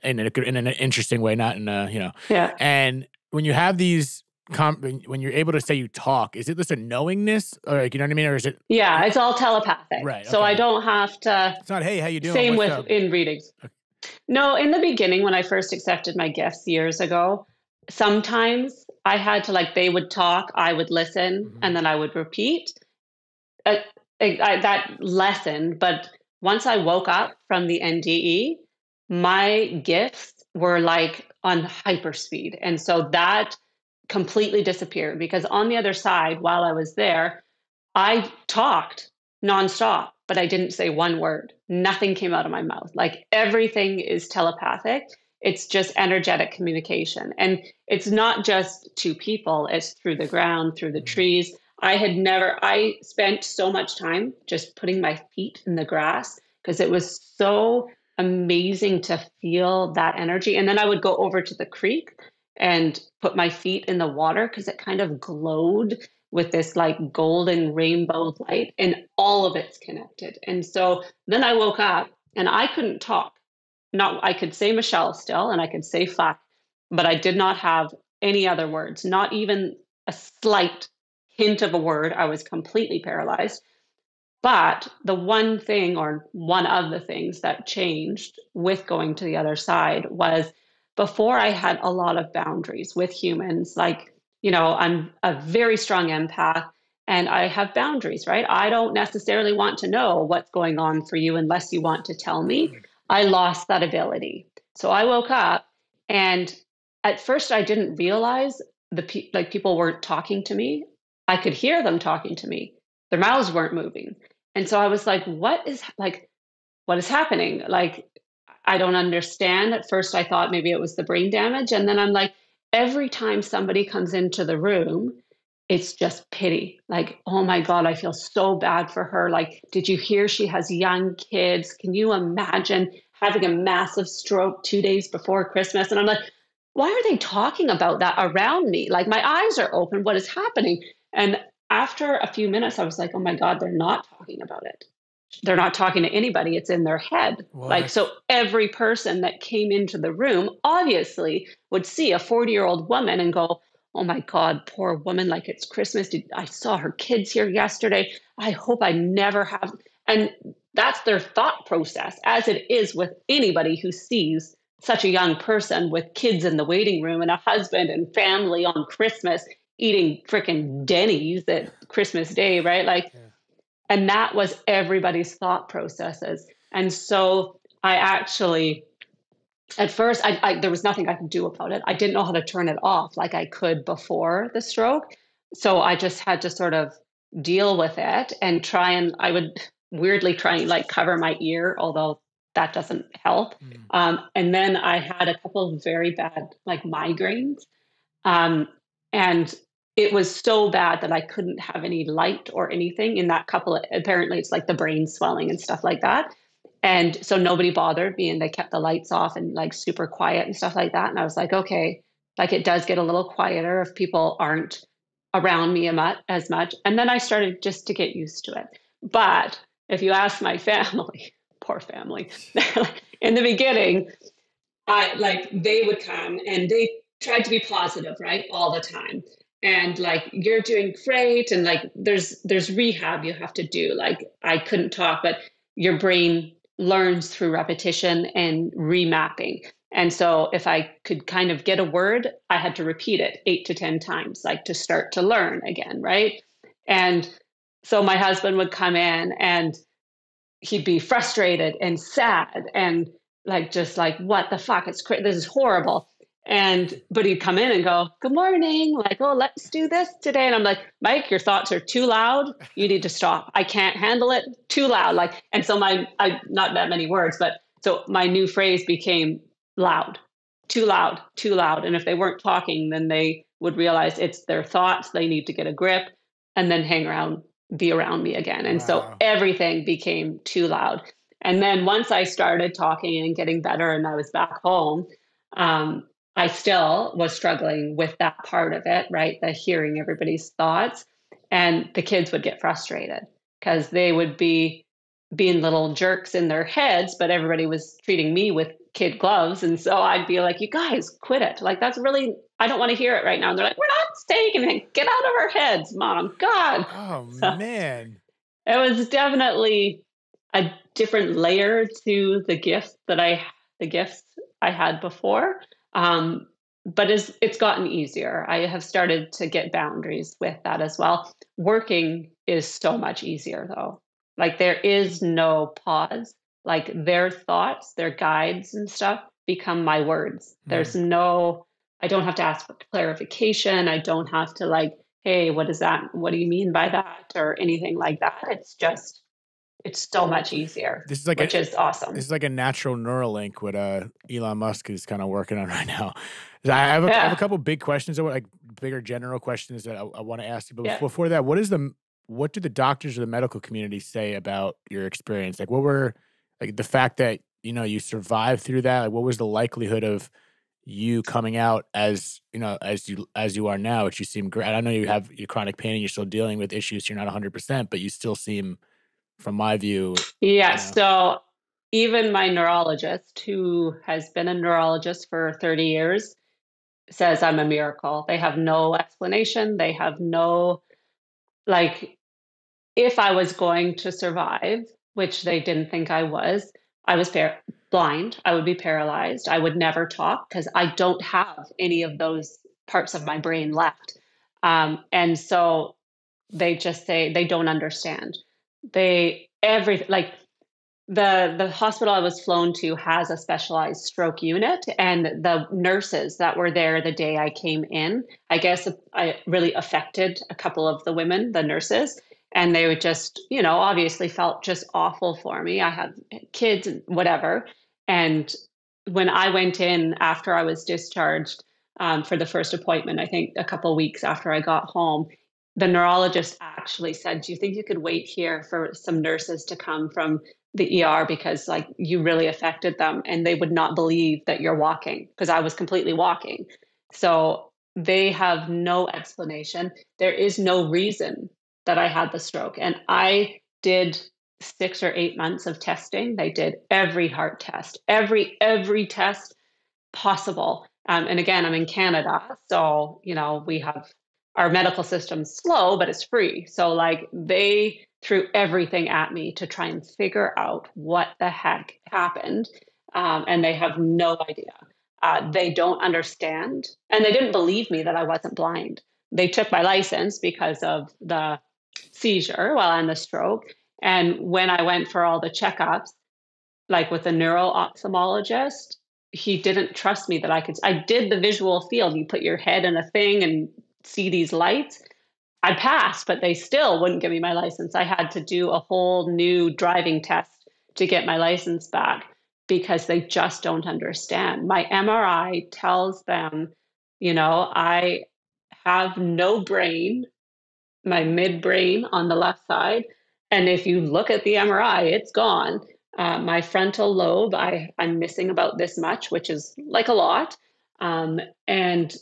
And in, a, in an interesting way, not in a, you know. Yeah. And when you have these, com when you're able to say you talk, is it just a knowingness? Or like, you know what I mean? Or is it? Yeah, it's all telepathic. Right. Okay. So I don't have to. It's not, hey, how you doing? Same What's with up? in readings. Okay. No, in the beginning, when I first accepted my gifts years ago, sometimes I had to, like, they would talk, I would listen, mm-hmm. and then I would repeat uh, I, that lesson. But once I woke up from the N D E, my gifts were like on hyperspeed. And so that completely disappeared, because on the other side, while I was there, I talked nonstop, but I didn't say one word. Nothing came out of my mouth. Like, everything is telepathic. It's just energetic communication. And it's not just two people, it's through the ground, through the trees. I had never, I spent so much time just putting my feet in the grass, because it was so amazing to feel that energy. And then I would go over to the creek and put my feet in the water, because it kind of glowed with this like golden rainbow light, and all of it's connected. And so then I woke up and I couldn't talk. Not, I could say Michelle still, and I could say Flack, but I did not have any other words, not even a slight hint of a word. I was completely paralyzed. But the one thing, or one of the things that changed with going to the other side was, before I had a lot of boundaries with humans. Like, you know, I'm a very strong empath, and I have boundaries, right? I don't necessarily want to know what's going on for you unless you want to tell me. I lost that ability. So I woke up, and at first I didn't realize the pe like people weren't talking to me. I could hear them talking to me. Their mouths weren't moving. And so I was like, what is like, what is happening? Like, I don't understand. At first I thought maybe it was the brain damage. And then I'm like, every time somebody comes into the room, it's just pity. Like, oh my God, I feel so bad for her. Like, did you hear she has young kids? Can you imagine having a massive stroke two days before Christmas? And I'm like, why are they talking about that around me? Like, my eyes are open. What is happening? And after a few minutes, I was like, oh my God, they're not talking about it. They're not talking to anybody. It's in their head. What? Like, so every person that came into the room obviously would see a forty year old woman and go, oh my God, poor woman, like, it's Christmas. Did, I saw her kids here yesterday. I hope I never have. And that's their thought process, as it is with anybody who sees such a young person with kids in the waiting room and a husband and family on Christmas eating frickin' Denny's at Christmas Day, right? Like, yeah. And that was everybody's thought processes. And so I actually... At first, I, I, there was nothing I could do about it. I didn't know how to turn it off like I could before the stroke. So I just had to sort of deal with it and try, and I would weirdly try and like cover my ear, although that doesn't help. Mm. Um, and then I had a couple of very bad like migraines. Um, and it was so bad that I couldn't have any light or anything in that couple of, apparently it's like the brain swelling and stuff like that. And so nobody bothered me, and they kept the lights off and like super quiet and stuff like that. And I was like, okay, like it does get a little quieter if people aren't around me as much. And then I started just to get used to it. But if you ask my family, poor family, in the beginning, I like they would come and they tried to be positive, right? All the time. And like, you're doing great. And like, there's, there's rehab you have to do. Like, I couldn't talk, but your brain learns through repetition and remapping. And so if I could kind of get a word, I had to repeat it eight to ten times, like to start to learn again, right? And so my husband would come in and he'd be frustrated and sad and like, just like, what the fuck, it's crazy, this is horrible. And, but he'd come in and go, good morning. Like, oh, let's do this today. And I'm like, Mike, your thoughts are too loud. You need to stop. I can't handle it. Too loud. Like, and so my, I, not that many words, but so my new phrase became loud, too loud, too loud. And if they weren't talking, then they would realize it's their thoughts. They need to get a grip and then hang around, be around me again. And wow. So everything became too loud. And then once I started talking and getting better and I was back home, um, I still was struggling with that part of it, right? The hearing everybody's thoughts. And the kids would get frustrated because they would be being little jerks in their heads, but everybody was treating me with kid gloves. And so I'd be like, you guys, quit it. Like, that's really, I don't want to hear it right now. And they're like, we're not saying anything. Get out of our heads, Mom. God. Oh, so, man. It was definitely a different layer to the gifts that I, the gifts I had before. Um, but it's, it's gotten easier. I have started to get boundaries with that as well. Working is so much easier though. Like, there is no pause. Like, their thoughts, their guides and stuff become my words. There's mm. no, I don't have to ask for clarification. I don't have to like, hey, what is that? What do you mean by that? Or anything like that. It's just, it's so much easier, this is like which a, is awesome. This is like a natural neural link with uh, Elon Musk is kind of working on right now. I have a, yeah. I have a couple big questions, like bigger general questions that I, I want to ask you. But yeah. before that, what is the, what do the doctors or the medical community say about your experience? Like, what were, like the fact that, you know, you survived through that, like what was the likelihood of you coming out as, you know, as you, as you are now, which you seem great. I know you have your chronic pain and you're still dealing with issues. You're not a hundred percent, but you still seem, from my view. Yeah. You know. So even my neurologist, who has been a neurologist for thirty years, says I'm a miracle. They have no explanation. They have no, like, if I was going to survive, which they didn't think I was, I was par- blind. I would be paralyzed. I would never talk because I don't have any of those parts of my brain left. Um, and so they just say they don't understand. They, every, like the, the hospital I was flown to has a specialized stroke unit, and the nurses that were there the day I came in, I guess I really affected a couple of the women, the nurses, and they would just, you know, obviously felt just awful for me. I had kids and whatever. And when I went in after I was discharged um, for the first appointment, I think a couple of weeks after I got home, the neurologist actually said, do you think you could wait here for some nurses to come from the E R because like you really affected them and they would not believe that you're walking, because I was completely walking. So they have no explanation. There is no reason that I had the stroke. And I did six or eight months of testing. They did every heart test, every, every test possible. Um, and again, I'm in Canada. So, you know, we have our medical system's slow, but it's free. So like they threw everything at me to try and figure out what the heck happened. Um, and they have no idea. Uh, they don't understand. And they didn't believe me that I wasn't blind. They took my license because of the seizure while and the stroke. And when I went for all the checkups, like with the neuro-ophthalmologist, he didn't trust me that I could. I did the visual field. You put your head in a thing and see these lights. I passed, but they still wouldn't give me my license. I had to do a whole new driving test to get my license back because they just don't understand. My M R I tells them, you know, I have no brain, my midbrain on the left side. And if you look at the M R I, it's gone. Uh, my frontal lobe, I, I'm missing about this much, which is like a lot. Um, and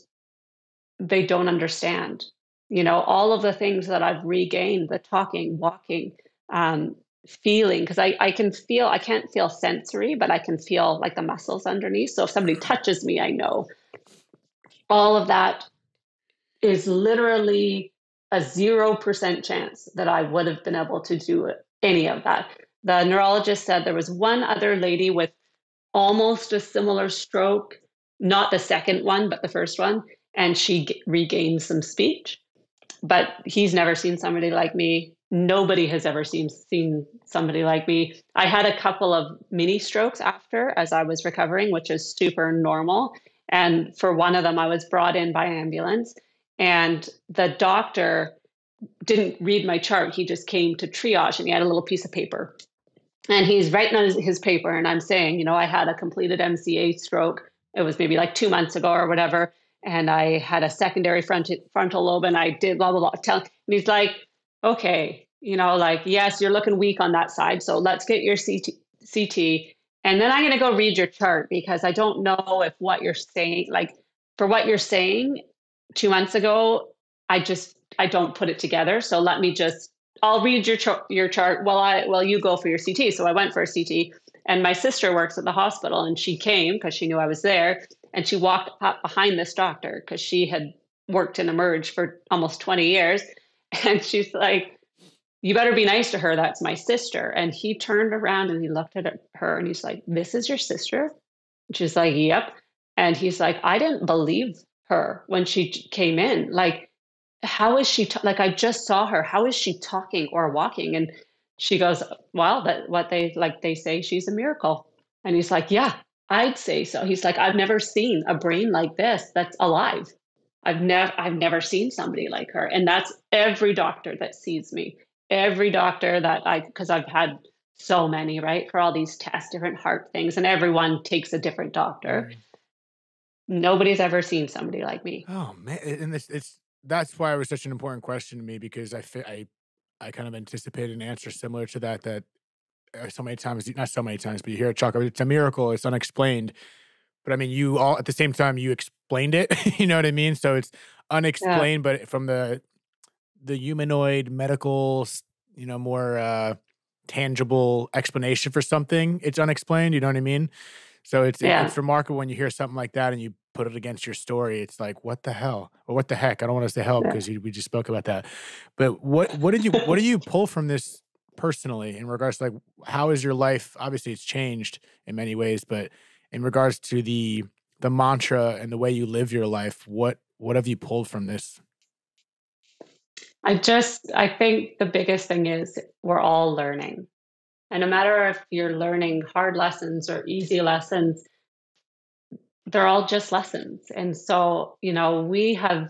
they don't understand, you know, all of the things that I've regained, the talking, walking, um, feeling, because I, I can feel, I can't feel sensory, but I can feel like the muscles underneath. So if somebody touches me, I know all of that is literally a zero percent chance that I would have been able to do any of that. The neurologist said there was one other lady with almost a similar stroke, not the second one, but the first one. And she g- regained some speech, but he's never seen somebody like me. Nobody has ever seen, seen somebody like me. I had a couple of mini strokes after as I was recovering, which is super normal. And for one of them, I was brought in by ambulance. And the doctor didn't read my chart. He just came to triage and he had a little piece of paper. And he's writing on his, his paper. And I'm saying, you know, I had a completed M C A stroke. It was maybe like two months ago or whatever. And I had a secondary front, frontal lobe and I did blah, blah, blah. Tell, and he's like, okay, you know, like, yes, you're looking weak on that side. So let's get your C T. And then I'm going to go read your chart because I don't know if what you're saying, like for what you're saying two months ago, I just, I don't put it together. So let me just, I'll read your ch- your chart while I while you go for your C T. So I went for a C T, and my sister works at the hospital, and she came because she knew I was there, and she walked up behind this doctor because she had worked in Emerge for almost twenty years, and she's like, "You better be nice to her. That's my sister." And he turned around and he looked at her and he's like, "This is your sister?" And she's like, "Yep." And he's like, "I didn't believe her when she came in. Like, how is she, t- like, I just saw her. How is she talking or walking?" And she goes, "Well, that what they, like, they say she's a miracle." And he's like, "Yeah, I'd say so." He's like, "I've never seen a brain like this that's alive. I've never, I've never seen somebody like her." And that's every doctor that sees me. Every doctor that I, because I've had so many, right, for all these tests, different heart things, and everyone takes a different doctor. Mm. Nobody's ever seen somebody like me. Oh man, and it's, it's that's why it was such an important question to me, because I I I kind of anticipated an answer similar to that. That so many times, not so many times, but you hear it, Chuck, it's a miracle, it's unexplained. But I mean, you all at the same time, you explained it. You know what I mean? So it's unexplained, yeah. But from the the humanoid medical, you know, more uh, tangible explanation for something, it's unexplained. You know what I mean? So it's, yeah. it's remarkable when you hear something like that and you put it against your story. It's like, what the hell? Or what the heck? I don't want to say hell because yeah. we just spoke about that. But what, what did you, what do you pull from this personally in regards to, like, how is your life? Obviously it's changed in many ways, but in regards to the, the mantra and the way you live your life, what, what have you pulled from this? I just, I think the biggest thing is we're all learning. And no matter if you're learning hard lessons or easy lessons, they're all just lessons. And so, you know, we have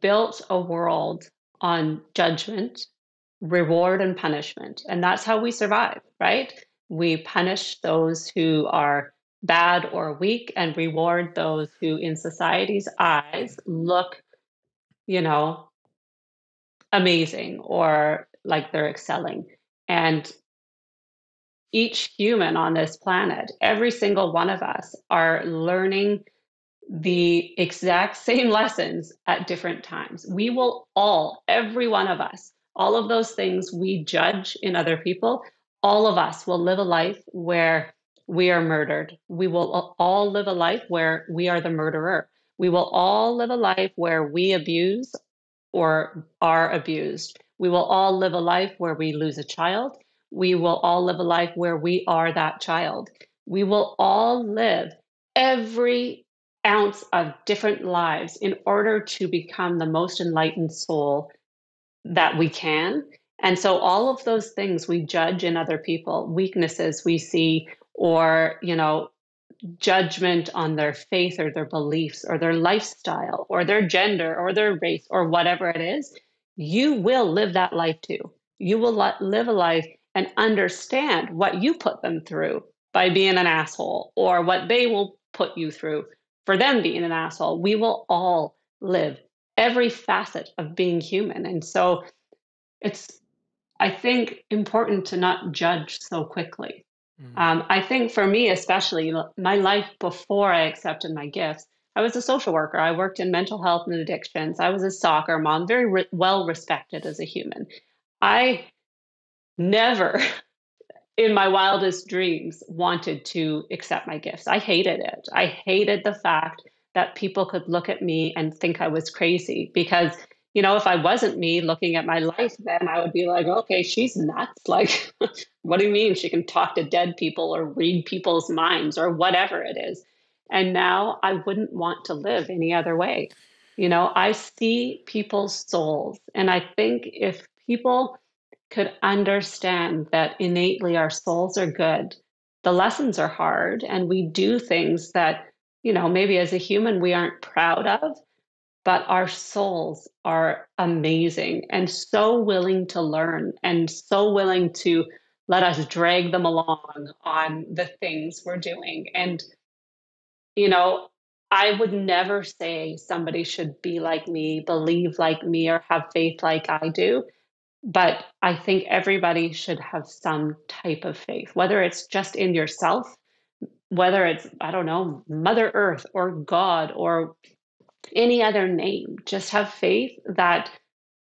built a world on judgment, reward, and punishment. And that's how we survive, right? We punish those who are bad or weak and reward those who, in society's eyes, look, you know, amazing or like they're excelling. And each human on this planet, every single one of us, are learning the exact same lessons at different times. We will all, every one of us, all of those things we judge in other people, all of us will live a life where we are murdered. We will all live a life where we are the murderer. We will all live a life where we abuse or are abused. We will all live a life where we lose a child. We will all live a life where we are that child. We will all live every ounce of different lives in order to become the most enlightened soul that we can. And so all of those things we judge in other people, weaknesses we see, or, you know, judgment on their faith or their beliefs or their lifestyle or their gender or their race or whatever it is, you will live that life too. You will live a life and understand what you put them through by being an asshole, or what they will put you through for them being an asshole. We will all live every facet of being human. And so it's, I think, important to not judge so quickly. Um, I think for me, especially my life before I accepted my gifts, I was a social worker. I worked in mental health and addictions. I was a soccer mom, very re- well respected as a human. I never in my wildest dreams wanted to accept my gifts. I hated it. I hated the fact that people could look at me and think I was crazy, because, you know, if I wasn't me looking at my life, then I would be like, okay, she's nuts. Like, what do you mean she can talk to dead people or read people's minds or whatever it is? And now I wouldn't want to live any other way. You know, I see people's souls. And I think if people could understand that innately our souls are good, the lessons are hard, and we do things that, you know, maybe as a human we aren't proud of, but our souls are amazing and so willing to learn and so willing to let us drag them along on the things we're doing. And, you know, I would never say somebody should be like me, believe like me, or have faith like I do. But I think everybody should have some type of faith, whether it's just in yourself, whether it's, I don't know, Mother Earth or God or any other name. Just have faith that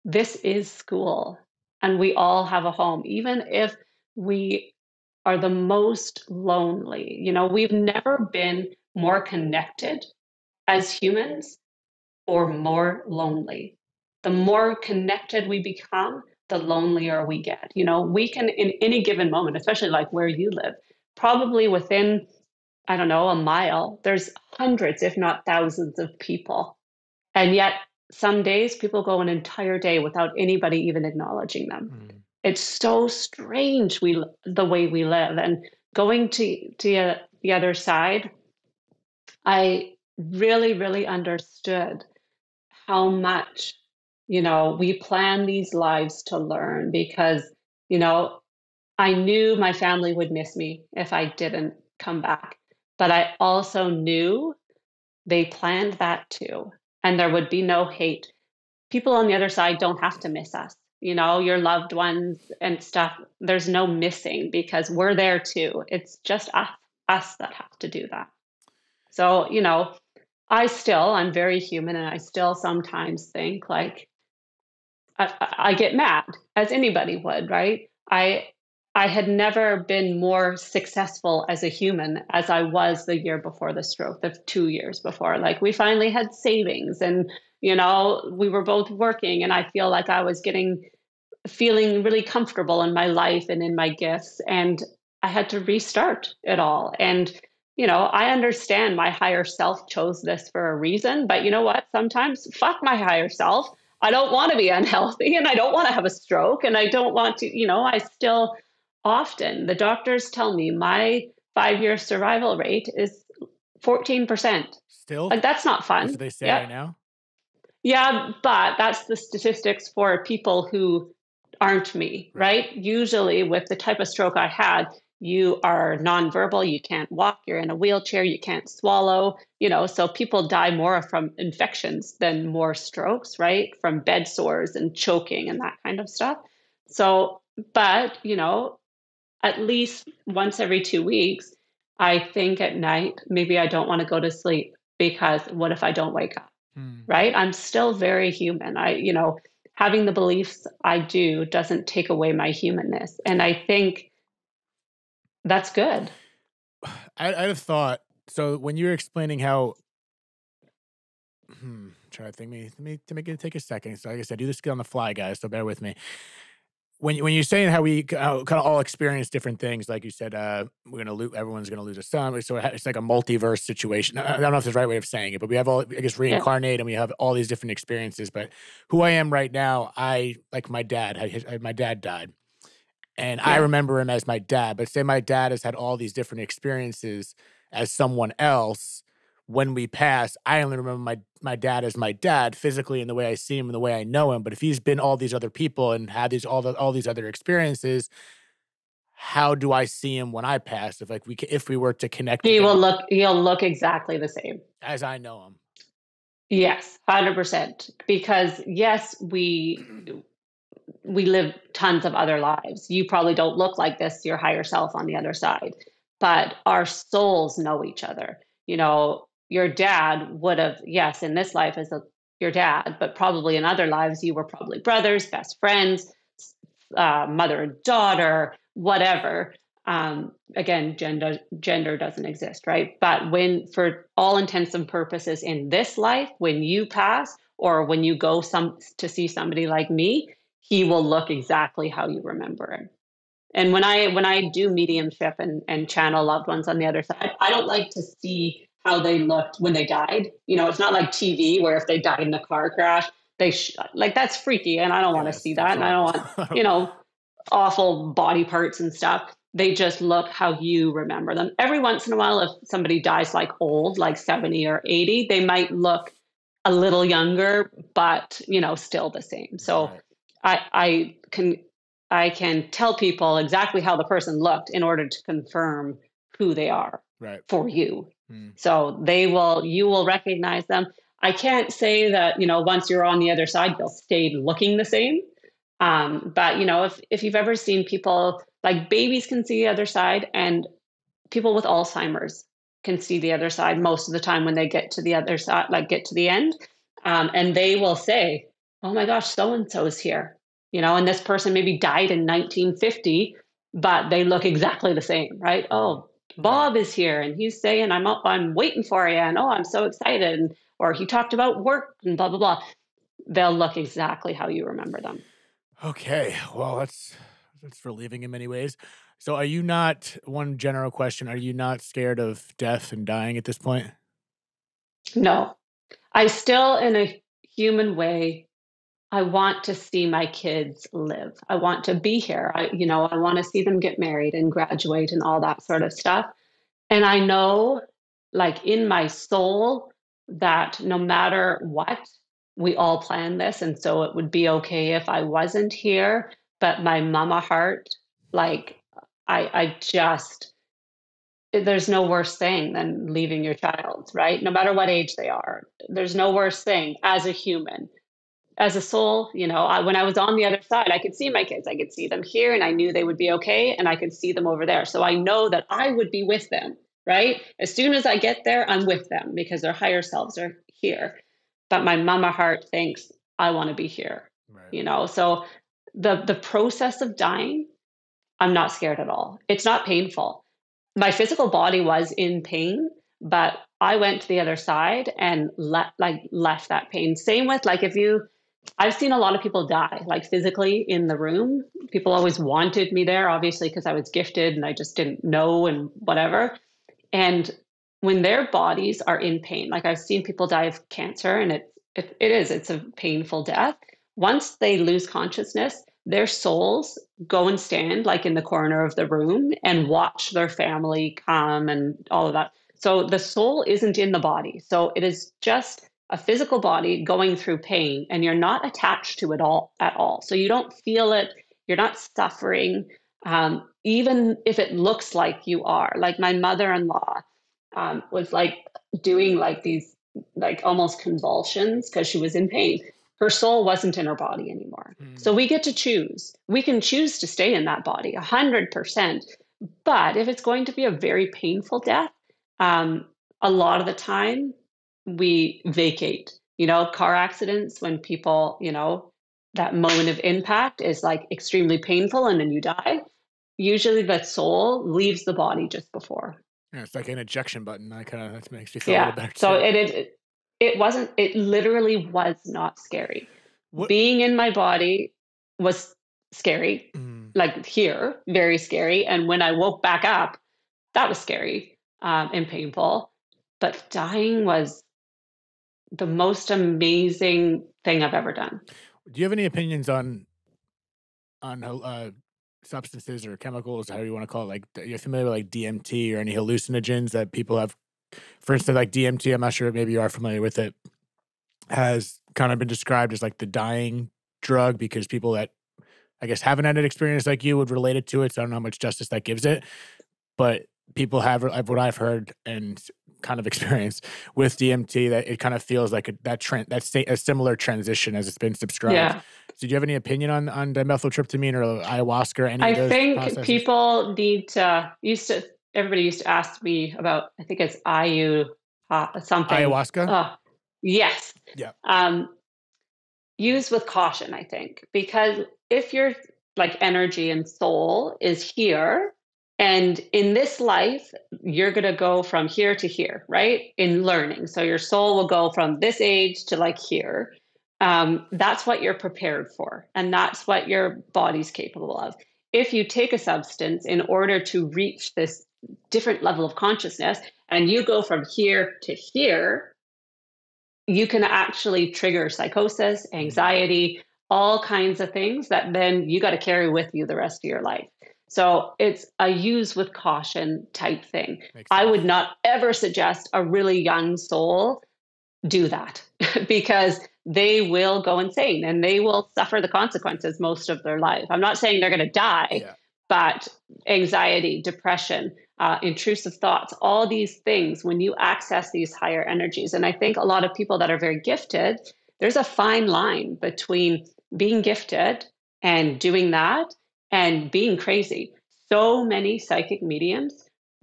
this is school and we all have a home, even if we are the most lonely. You know, we've never been more connected as humans or more lonely. The more connected we become, the lonelier we get. You know, we can, in any given moment, especially like where you live, probably within, I don't know, a mile, there's hundreds, if not thousands of people. And yet some days people go an entire day without anybody even acknowledging them. Mm. It's so strange we the way we live. And going to, to uh, the other side, I really, really understood how much, you know, we plan these lives to learn, because, you know, I knew my family would miss me if I didn't come back. But I also knew they planned that too. And there would be no hate. People on the other side don't have to miss us. You know, your loved ones and stuff, there's no missing because we're there too. It's just us, us that have to do that. So, you know, I still, I'm very human, and I still sometimes think like, I, I get mad, as anybody would, right? I I had never been more successful as a human as I was the year before the stroke, the two years before. Like, we finally had savings, and, you know, we were both working, and I feel like I was getting, feeling really comfortable in my life and in my gifts. And I had to restart it all. And, you know, I understand my higher self chose this for a reason, but you know what? Sometimes fuck my higher self. I don't want to be unhealthy, and I don't want to have a stroke, and I don't want to, you know, I still... Often the doctors tell me my five-year survival rate is fourteen percent. Still? Like, that's not fun. That's what they say yep. right now? Yeah, but that's the statistics for people who aren't me, right? right? Usually with the type of stroke I had, you are nonverbal, you can't walk, you're in a wheelchair, you can't swallow, you know, so people die more from infections than more strokes, right? From bed sores and choking and that kind of stuff. So, but, you know, at least once every two weeks, I think at night, maybe I don't want to go to sleep because what if I don't wake up, mm. right? I'm still very human. I, you know, having the beliefs I do doesn't take away my humanness. And I think that's good. I, I have thought, so when you were explaining how, hmm, try to think me, let me to make it take a second. So like I said, do this on the fly, guys, so bear with me. When when you're saying how we uh, kind of all experience different things, like you said, uh, we're gonna lose. Everyone's gonna lose a son. So it's like a multiverse situation. I don't know if it's the right way of saying it, but we have all, I guess, reincarnate, and we have all these different experiences. But who I am right now, I like my dad. I, my dad died, and yeah. I remember him as my dad. But say my dad has had all these different experiences as someone else. When we pass, I only remember my my dad as my dad physically in the way I see him and the way I know him. But if he's been all these other people and had these all the, all these other experiences, how do I see him when I pass? If like we if we were to connect, he will look he'll look exactly the same as I know him. Yes, one hundred percent. Because yes, we we live tons of other lives. You probably don't look like this, your higher self on the other side, but our souls know each other. You know. Your dad would have, yes, in this life as a, your dad, but probably in other lives, you were probably brothers, best friends, uh, mother and daughter, whatever. Um, again, gender, gender doesn't exist, right? But when, for all intents and purposes in this life, when you pass or when you go some to see somebody like me, he will look exactly how you remember him. And when I when I do mediumship and, and channel loved ones on the other side, I don't like to see how they looked when they died. You know, it's not like T V where if they died in a car crash, they sh- like that's freaky. And I don't want to yes, see that. And I don't want, you know, awful body parts and stuff. They just look how you remember them. Every once in a while, if somebody dies like old, like seventy or eighty, they might look a little younger, but, you know, still the same. So right. I, I can, I can tell people exactly how the person looked in order to confirm who they are right. for you. So they will, you will recognize them. I can't say that, you know, once you're on the other side, they'll stay looking the same. Um, but, you know, if, if you've ever seen people, like babies can see the other side, and people with Alzheimer's can see the other side most of the time when they get to the other side, like get to the end. Um, and they will say, oh my gosh, so-and-so's here. you know, and this person maybe died in nineteen fifty, but they look exactly the same, right? Oh, Bob is here and he's saying, I'm up, I'm waiting for you. And oh, I'm so excited. And, or he talked about work and blah, blah, blah. They'll look exactly how you remember them. Okay. Well, that's, that's relieving in many ways. So are you not, one general question, are you not scared of death and dying at this point? No, I still, in a human way, I want to see my kids live. I want to be here. I, you know, I want to see them get married and graduate and all that sort of stuff. And I know, like in my soul, that no matter what, we all plan this. And so it would be okay if I wasn't here, but my mama heart, like I, I just, there's no worse thing than leaving your child, right? No matter what age they are, there's no worse thing as a human, as a soul. You know, I, when I was on the other side, I could see my kids, I could see them here and I knew they would be okay. And I could see them over there. So I know that I would be with them, right? As soon as I get there, I'm with them because their higher selves are here. But my mama heart thinks I want to be here, right? You know? So the, the process of dying, I'm not scared at all. It's not painful. My physical body was in pain, but I went to the other side and le- like left that pain. Same with like, if you, I've seen a lot of people die, like physically in the room. People always wanted me there, obviously, because I was gifted and I just didn't know and whatever. And when their bodies are in pain, like I've seen people die of cancer and it, it, it is, it's a painful death. Once they lose consciousness, their souls go and stand like in the corner of the room and watch their family come and all of that. So the soul isn't in the body. So it is just a physical body going through pain and you're not attached to it all at all. So you don't feel it. You're not suffering. Um, even if it looks like you are. Like my mother-in-law um, was like doing like these, like almost convulsions because she was in pain. Her soul wasn't in her body anymore. Mm. So we get to choose. We can choose to stay in that body one hundred percent. But if it's going to be a very painful death, um, a lot of the time we vacate, you know, car accidents when people, you know, that moment of impact is like extremely painful and then you die. Usually the soul leaves the body just before. Yeah, it's like an ejection button. That kind of that makes you feel yeah. a little better. So it, it, it It wasn't, it literally was not scary. What? Being in my body was scary, mm. like here, very scary. And when I woke back up, that was scary um, and painful. But dying was the most amazing thing I've ever done. Do you have any opinions on on uh, substances or chemicals, however you want to call it? Like, you're familiar with like D M T or any hallucinogens that people have? For instance, like D M T, I'm not sure, maybe you are familiar with it, has kind of been described as like the dying drug because people that, I guess, haven't had an experience like you would relate it to it. So I don't know how much justice that gives it. But people have, what I've heard and kind of experienced with D M T, that it kind of feels like a, that trend, that's a similar transition as it's been subscribed. Yeah. So do you have any opinion on, on dimethyltryptamine or ayahuasca or any I of those I think processes? People need to, used to, everybody used to ask me about, I think it's I U uh, something. Ayahuasca? Oh, yes. Yeah. Um, use with caution, I think, because if your like energy and soul is here and in this life, you're going to go from here to here, right? In learning. So your soul will go from this age to like here. Um, that's what you're prepared for. And that's what your body's capable of. If you take a substance in order to reach this different level of consciousness and you go from here to here, you can actually trigger psychosis, anxiety, all kinds of things that then you got to carry with you the rest of your life. So it's a use with caution type thing. I would not ever suggest a really young soul do that because they will go insane and they will suffer the consequences most of their life. I'm not saying they're going to die, yeah. but anxiety, depression, uh, intrusive thoughts, all these things, when you access these higher energies. And I think a lot of people that are very gifted, there's a fine line between being gifted and doing that and being crazy. So many psychic mediums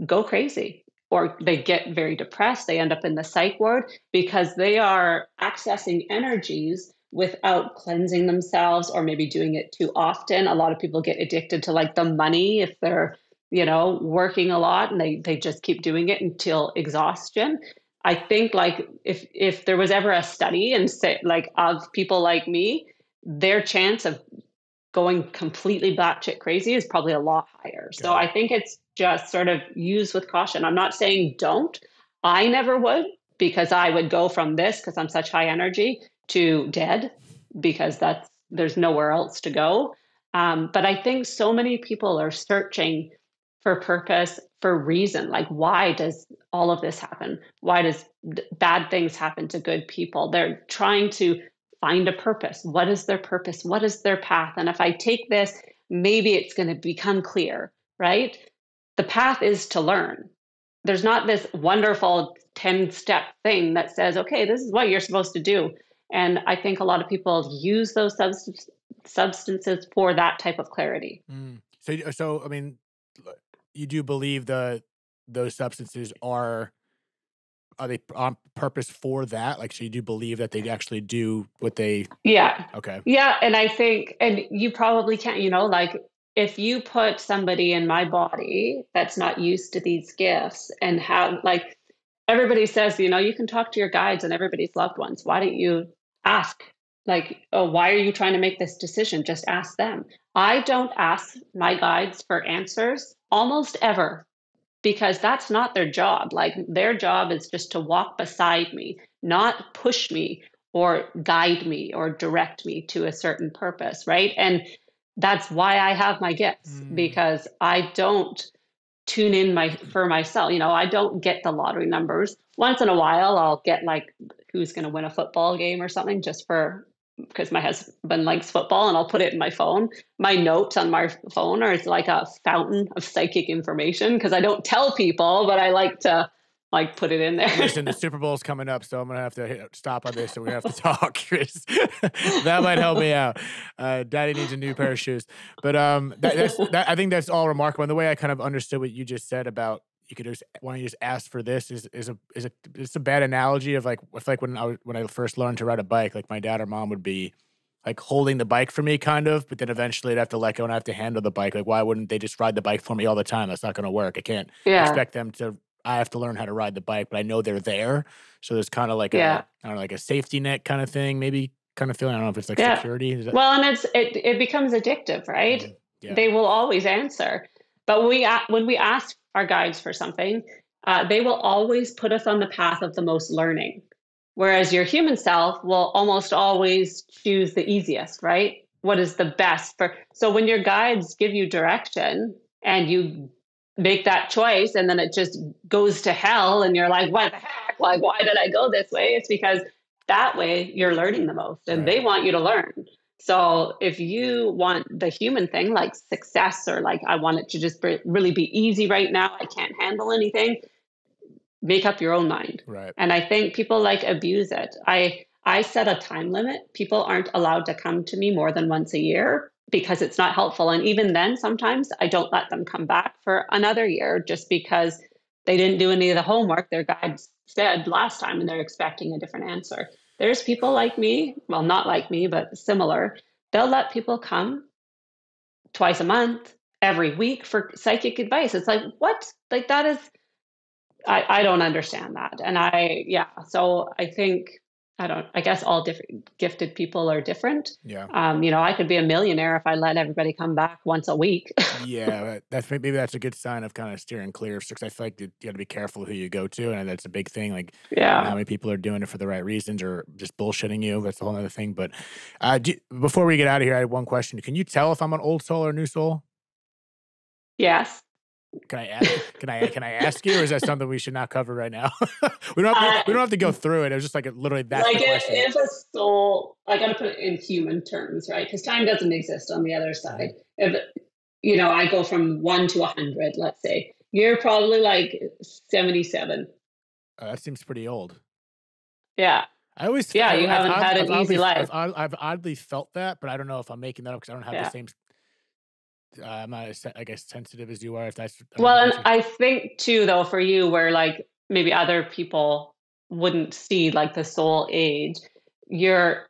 go crazy. Or they get very depressed, they end up in the psych ward because they are accessing energies without cleansing themselves or maybe doing it too often. A lot of people get addicted to like the money if they're, you know, working a lot and they, they just keep doing it until exhaustion. I think like if, if there was ever a study and say like of people like me, their chance of going completely batshit crazy is probably a lot higher. Got so it. I think it's just sort of used with caution. I'm not saying don't. I never would, because I would go from this, because I'm such high energy, to dead, because that's there's nowhere else to go. Um, but I think so many people are searching for purpose, for reason. Like, why does all of this happen? Why does d- bad things happen to good people? They're trying to find a purpose. What is their purpose? What is their path? And if I take this, maybe it's going to become clear, right? The path is to learn. There's not this wonderful ten-step thing that says, okay, this is what you're supposed to do. And I think a lot of people use those subst- substances for that type of clarity. Mm. So, so I mean, you do believe the those substances are are they on purpose for that? Like, so you do believe that they actually do what they? Yeah. Okay. Yeah, and I think, and you probably can't, you know, like if you put somebody in my body that's not used to these gifts and have like. Everybody says, you know, you can talk to your guides and everybody's loved ones. Why don't you ask, like, oh, why are you trying to make this decision? Just ask them. I don't ask my guides for answers almost ever, because that's not their job. Like, their job is just to walk beside me, not push me or guide me or direct me to a certain purpose, right? And that's why I have my gifts, mm. because I don't tune in my for myself. You know, I don't get the lottery numbers. Once in a while, I'll get like who's going to win a football game or something, just for because my husband likes football, and I'll put it in my phone. My notes on my phone are like a fountain of psychic information, because I don't tell people, but I like to like put it in there. Listen, the Super Bowl's coming up, so I'm going to have to hit, stop on this, so we're going to have to talk, Chris. That might help me out. Uh, Daddy needs a new pair of shoes. But um, that, that's, that, I think that's all remarkable. And the way I kind of understood what you just said about you could just, why don't you just ask for this is is a is a it's a bad analogy of like, it's like when I, when I first learned to ride a bike, like my dad or mom would be like holding the bike for me kind of, but then eventually I'd have to let go and I have to handle the bike. Like, why wouldn't they just ride the bike for me all the time? That's not going to work. I can't yeah. expect them to I have to learn how to ride the bike, but I know they're there. So there's kind of like yeah. a, I don't know, like a safety net kind of thing, maybe kind of feeling, I don't know if it's like yeah. security. Is that- well, and it's, it, it becomes addictive, right? Mm-hmm. Yeah. They will always answer. But we, when we ask our guides for something, uh, they will always put us on the path of the most learning. Whereas your human self will almost always choose the easiest, right? What is the best for, so when your guides give you direction and you make that choice and then it just goes to hell and you're like, what the heck? Like, why did I go this way? It's because that way you're learning the most and right. they want you to learn. So if you want the human thing, like success, or like, I want it to just be, really be easy right now, I can't handle anything, make up your own mind. Right. And I think people like abuse it. I, I set a time limit. People aren't allowed to come to me more than once a year, because it's not helpful. And even then, sometimes I don't let them come back for another year just because they didn't do any of the homework their guides said last time and they're expecting a different answer. There's people like me, well, not like me, but similar. They'll let people come twice a month, every week for psychic advice. It's like, what? Like that is, I, I don't understand that. And I, yeah, so I think I don't, I guess all different gifted people are different. Yeah. Um, you know, I could be a millionaire if I let everybody come back once a week. Yeah. That's maybe that's a good sign of kind of steering clear of success. I feel like you got to be careful who you go to. And that's a big thing. Like yeah. how many people are doing it for the right reasons or just bullshitting you. That's a whole other thing. But uh, do, before we get out of here, I had one question. Can you tell if I'm an old soul or a new soul? Yes. Can I ask? Can I? Can I ask you, or is that something we should not cover right now? we don't. Have, uh, we don't have to go through it. It was just like literally that. Like it, it's a soul. I got to put it in human terms, right? Because time doesn't exist on the other side. If you know, I go from one to a hundred. Let's say you're probably like seventy-seven. Uh, that seems pretty old. Yeah. I always. Yeah, I, you I've, haven't I've, had I've, an I've easy oddly, life. I've, I've oddly felt that, but I don't know if I'm making that up because I don't have yeah. the same. Uh, I'm not as, I guess, sensitive as you are. If that's I'm well, and I think too, though, for you, where like maybe other people wouldn't see like the soul age, you're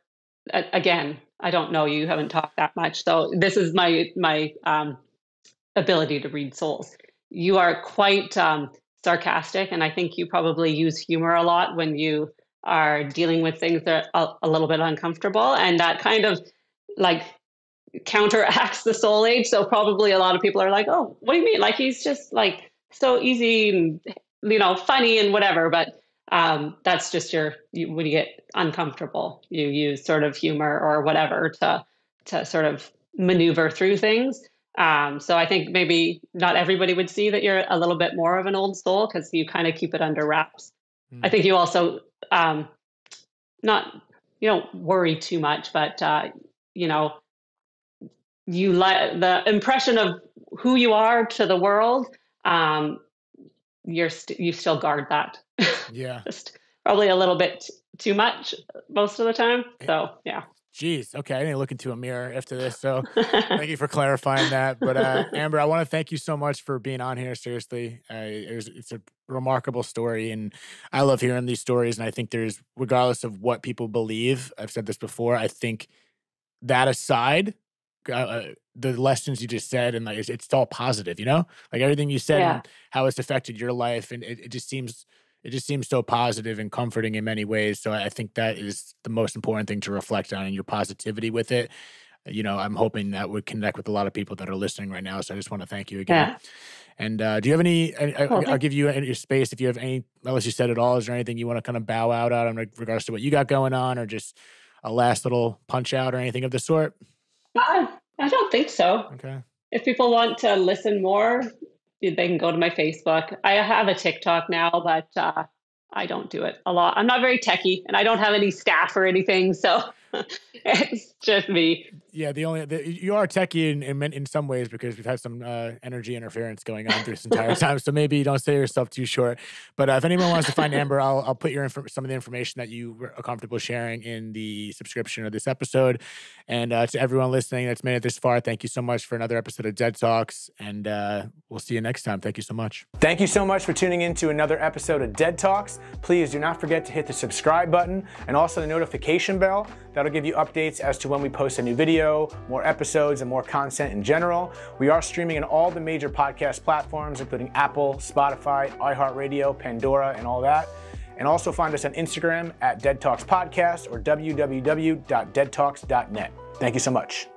again, I don't know you, haven't talked that much. So this is my my um, ability to read souls. You are quite um, sarcastic, and I think you probably use humor a lot when you are dealing with things that are a, a little bit uncomfortable, and that kind of like counteracts the soul age. So probably a lot of people are like, oh, what do you mean? Like, he's just like so easy and, you know, funny and whatever. But um, that's just your, you, when you get uncomfortable, you use sort of humor or whatever to, to sort of maneuver through things. Um, so I think maybe not everybody would see that you're a little bit more of an old soul, because you kind of keep it under wraps. Mm. I think you also, um, not, you don't worry too much, but, uh, you know, you let the impression of who you are to the world, um, you're st- you still guard that. Yeah. Just probably a little bit t- too much most of the time. So, yeah. Jeez. Okay. I didn't look into a mirror after this. So thank you for clarifying that. But uh, Amber, I want to thank you so much for being on here. Seriously. Uh, it was, it's a remarkable story, and I love hearing these stories. And I think there's, regardless of what people believe, I've said this before, I think that aside, Uh, the lessons you just said, and like it's, it's all positive, you know, like everything you said, yeah. and how it's affected your life, and it, it just seems it just seems so positive and comforting in many ways. So I think that is the most important thing to reflect on, and your positivity with it. You know, I'm hoping that would connect with a lot of people that are listening right now. So I just want to thank you again. Yeah. And uh, do you have any? I, I, well, I'll give you your space if you have any, unless you said it all. Is there anything you want to kind of bow out on in regards to what you got going on, or just a last little punch out or anything of the sort? I, I don't think so. Okay. If people want to listen more, they can go to my Facebook. I have a TikTok now, but uh, I don't do it a lot. I'm not very techie, and I don't have any staff or anything, so it's just me. Yeah, the only the, you are techie in, in in some ways, because we've had some uh, energy interference going on through this entire time. So maybe you don't sell yourself too short. But uh, if anyone wants to find Amber, I'll I'll put your inf- some of the information that you are comfortable sharing in the subscription of this episode. And uh, to everyone listening that's made it this far, thank you so much for another episode of D E A D Talks, and uh, we'll see you next time. Thank you so much. Thank you so much for tuning in to another episode of D E A D Talks. Please do not forget to hit the subscribe button and also the notification bell. That'll give you updates as to when we post a new video, more episodes, and more content in general. We are streaming on all the major podcast platforms, including Apple, Spotify, iHeartRadio, Pandora, and all that. And also find us on Instagram at D E A D Talks Podcast or w w w dot dead talks dot net. Thank you so much.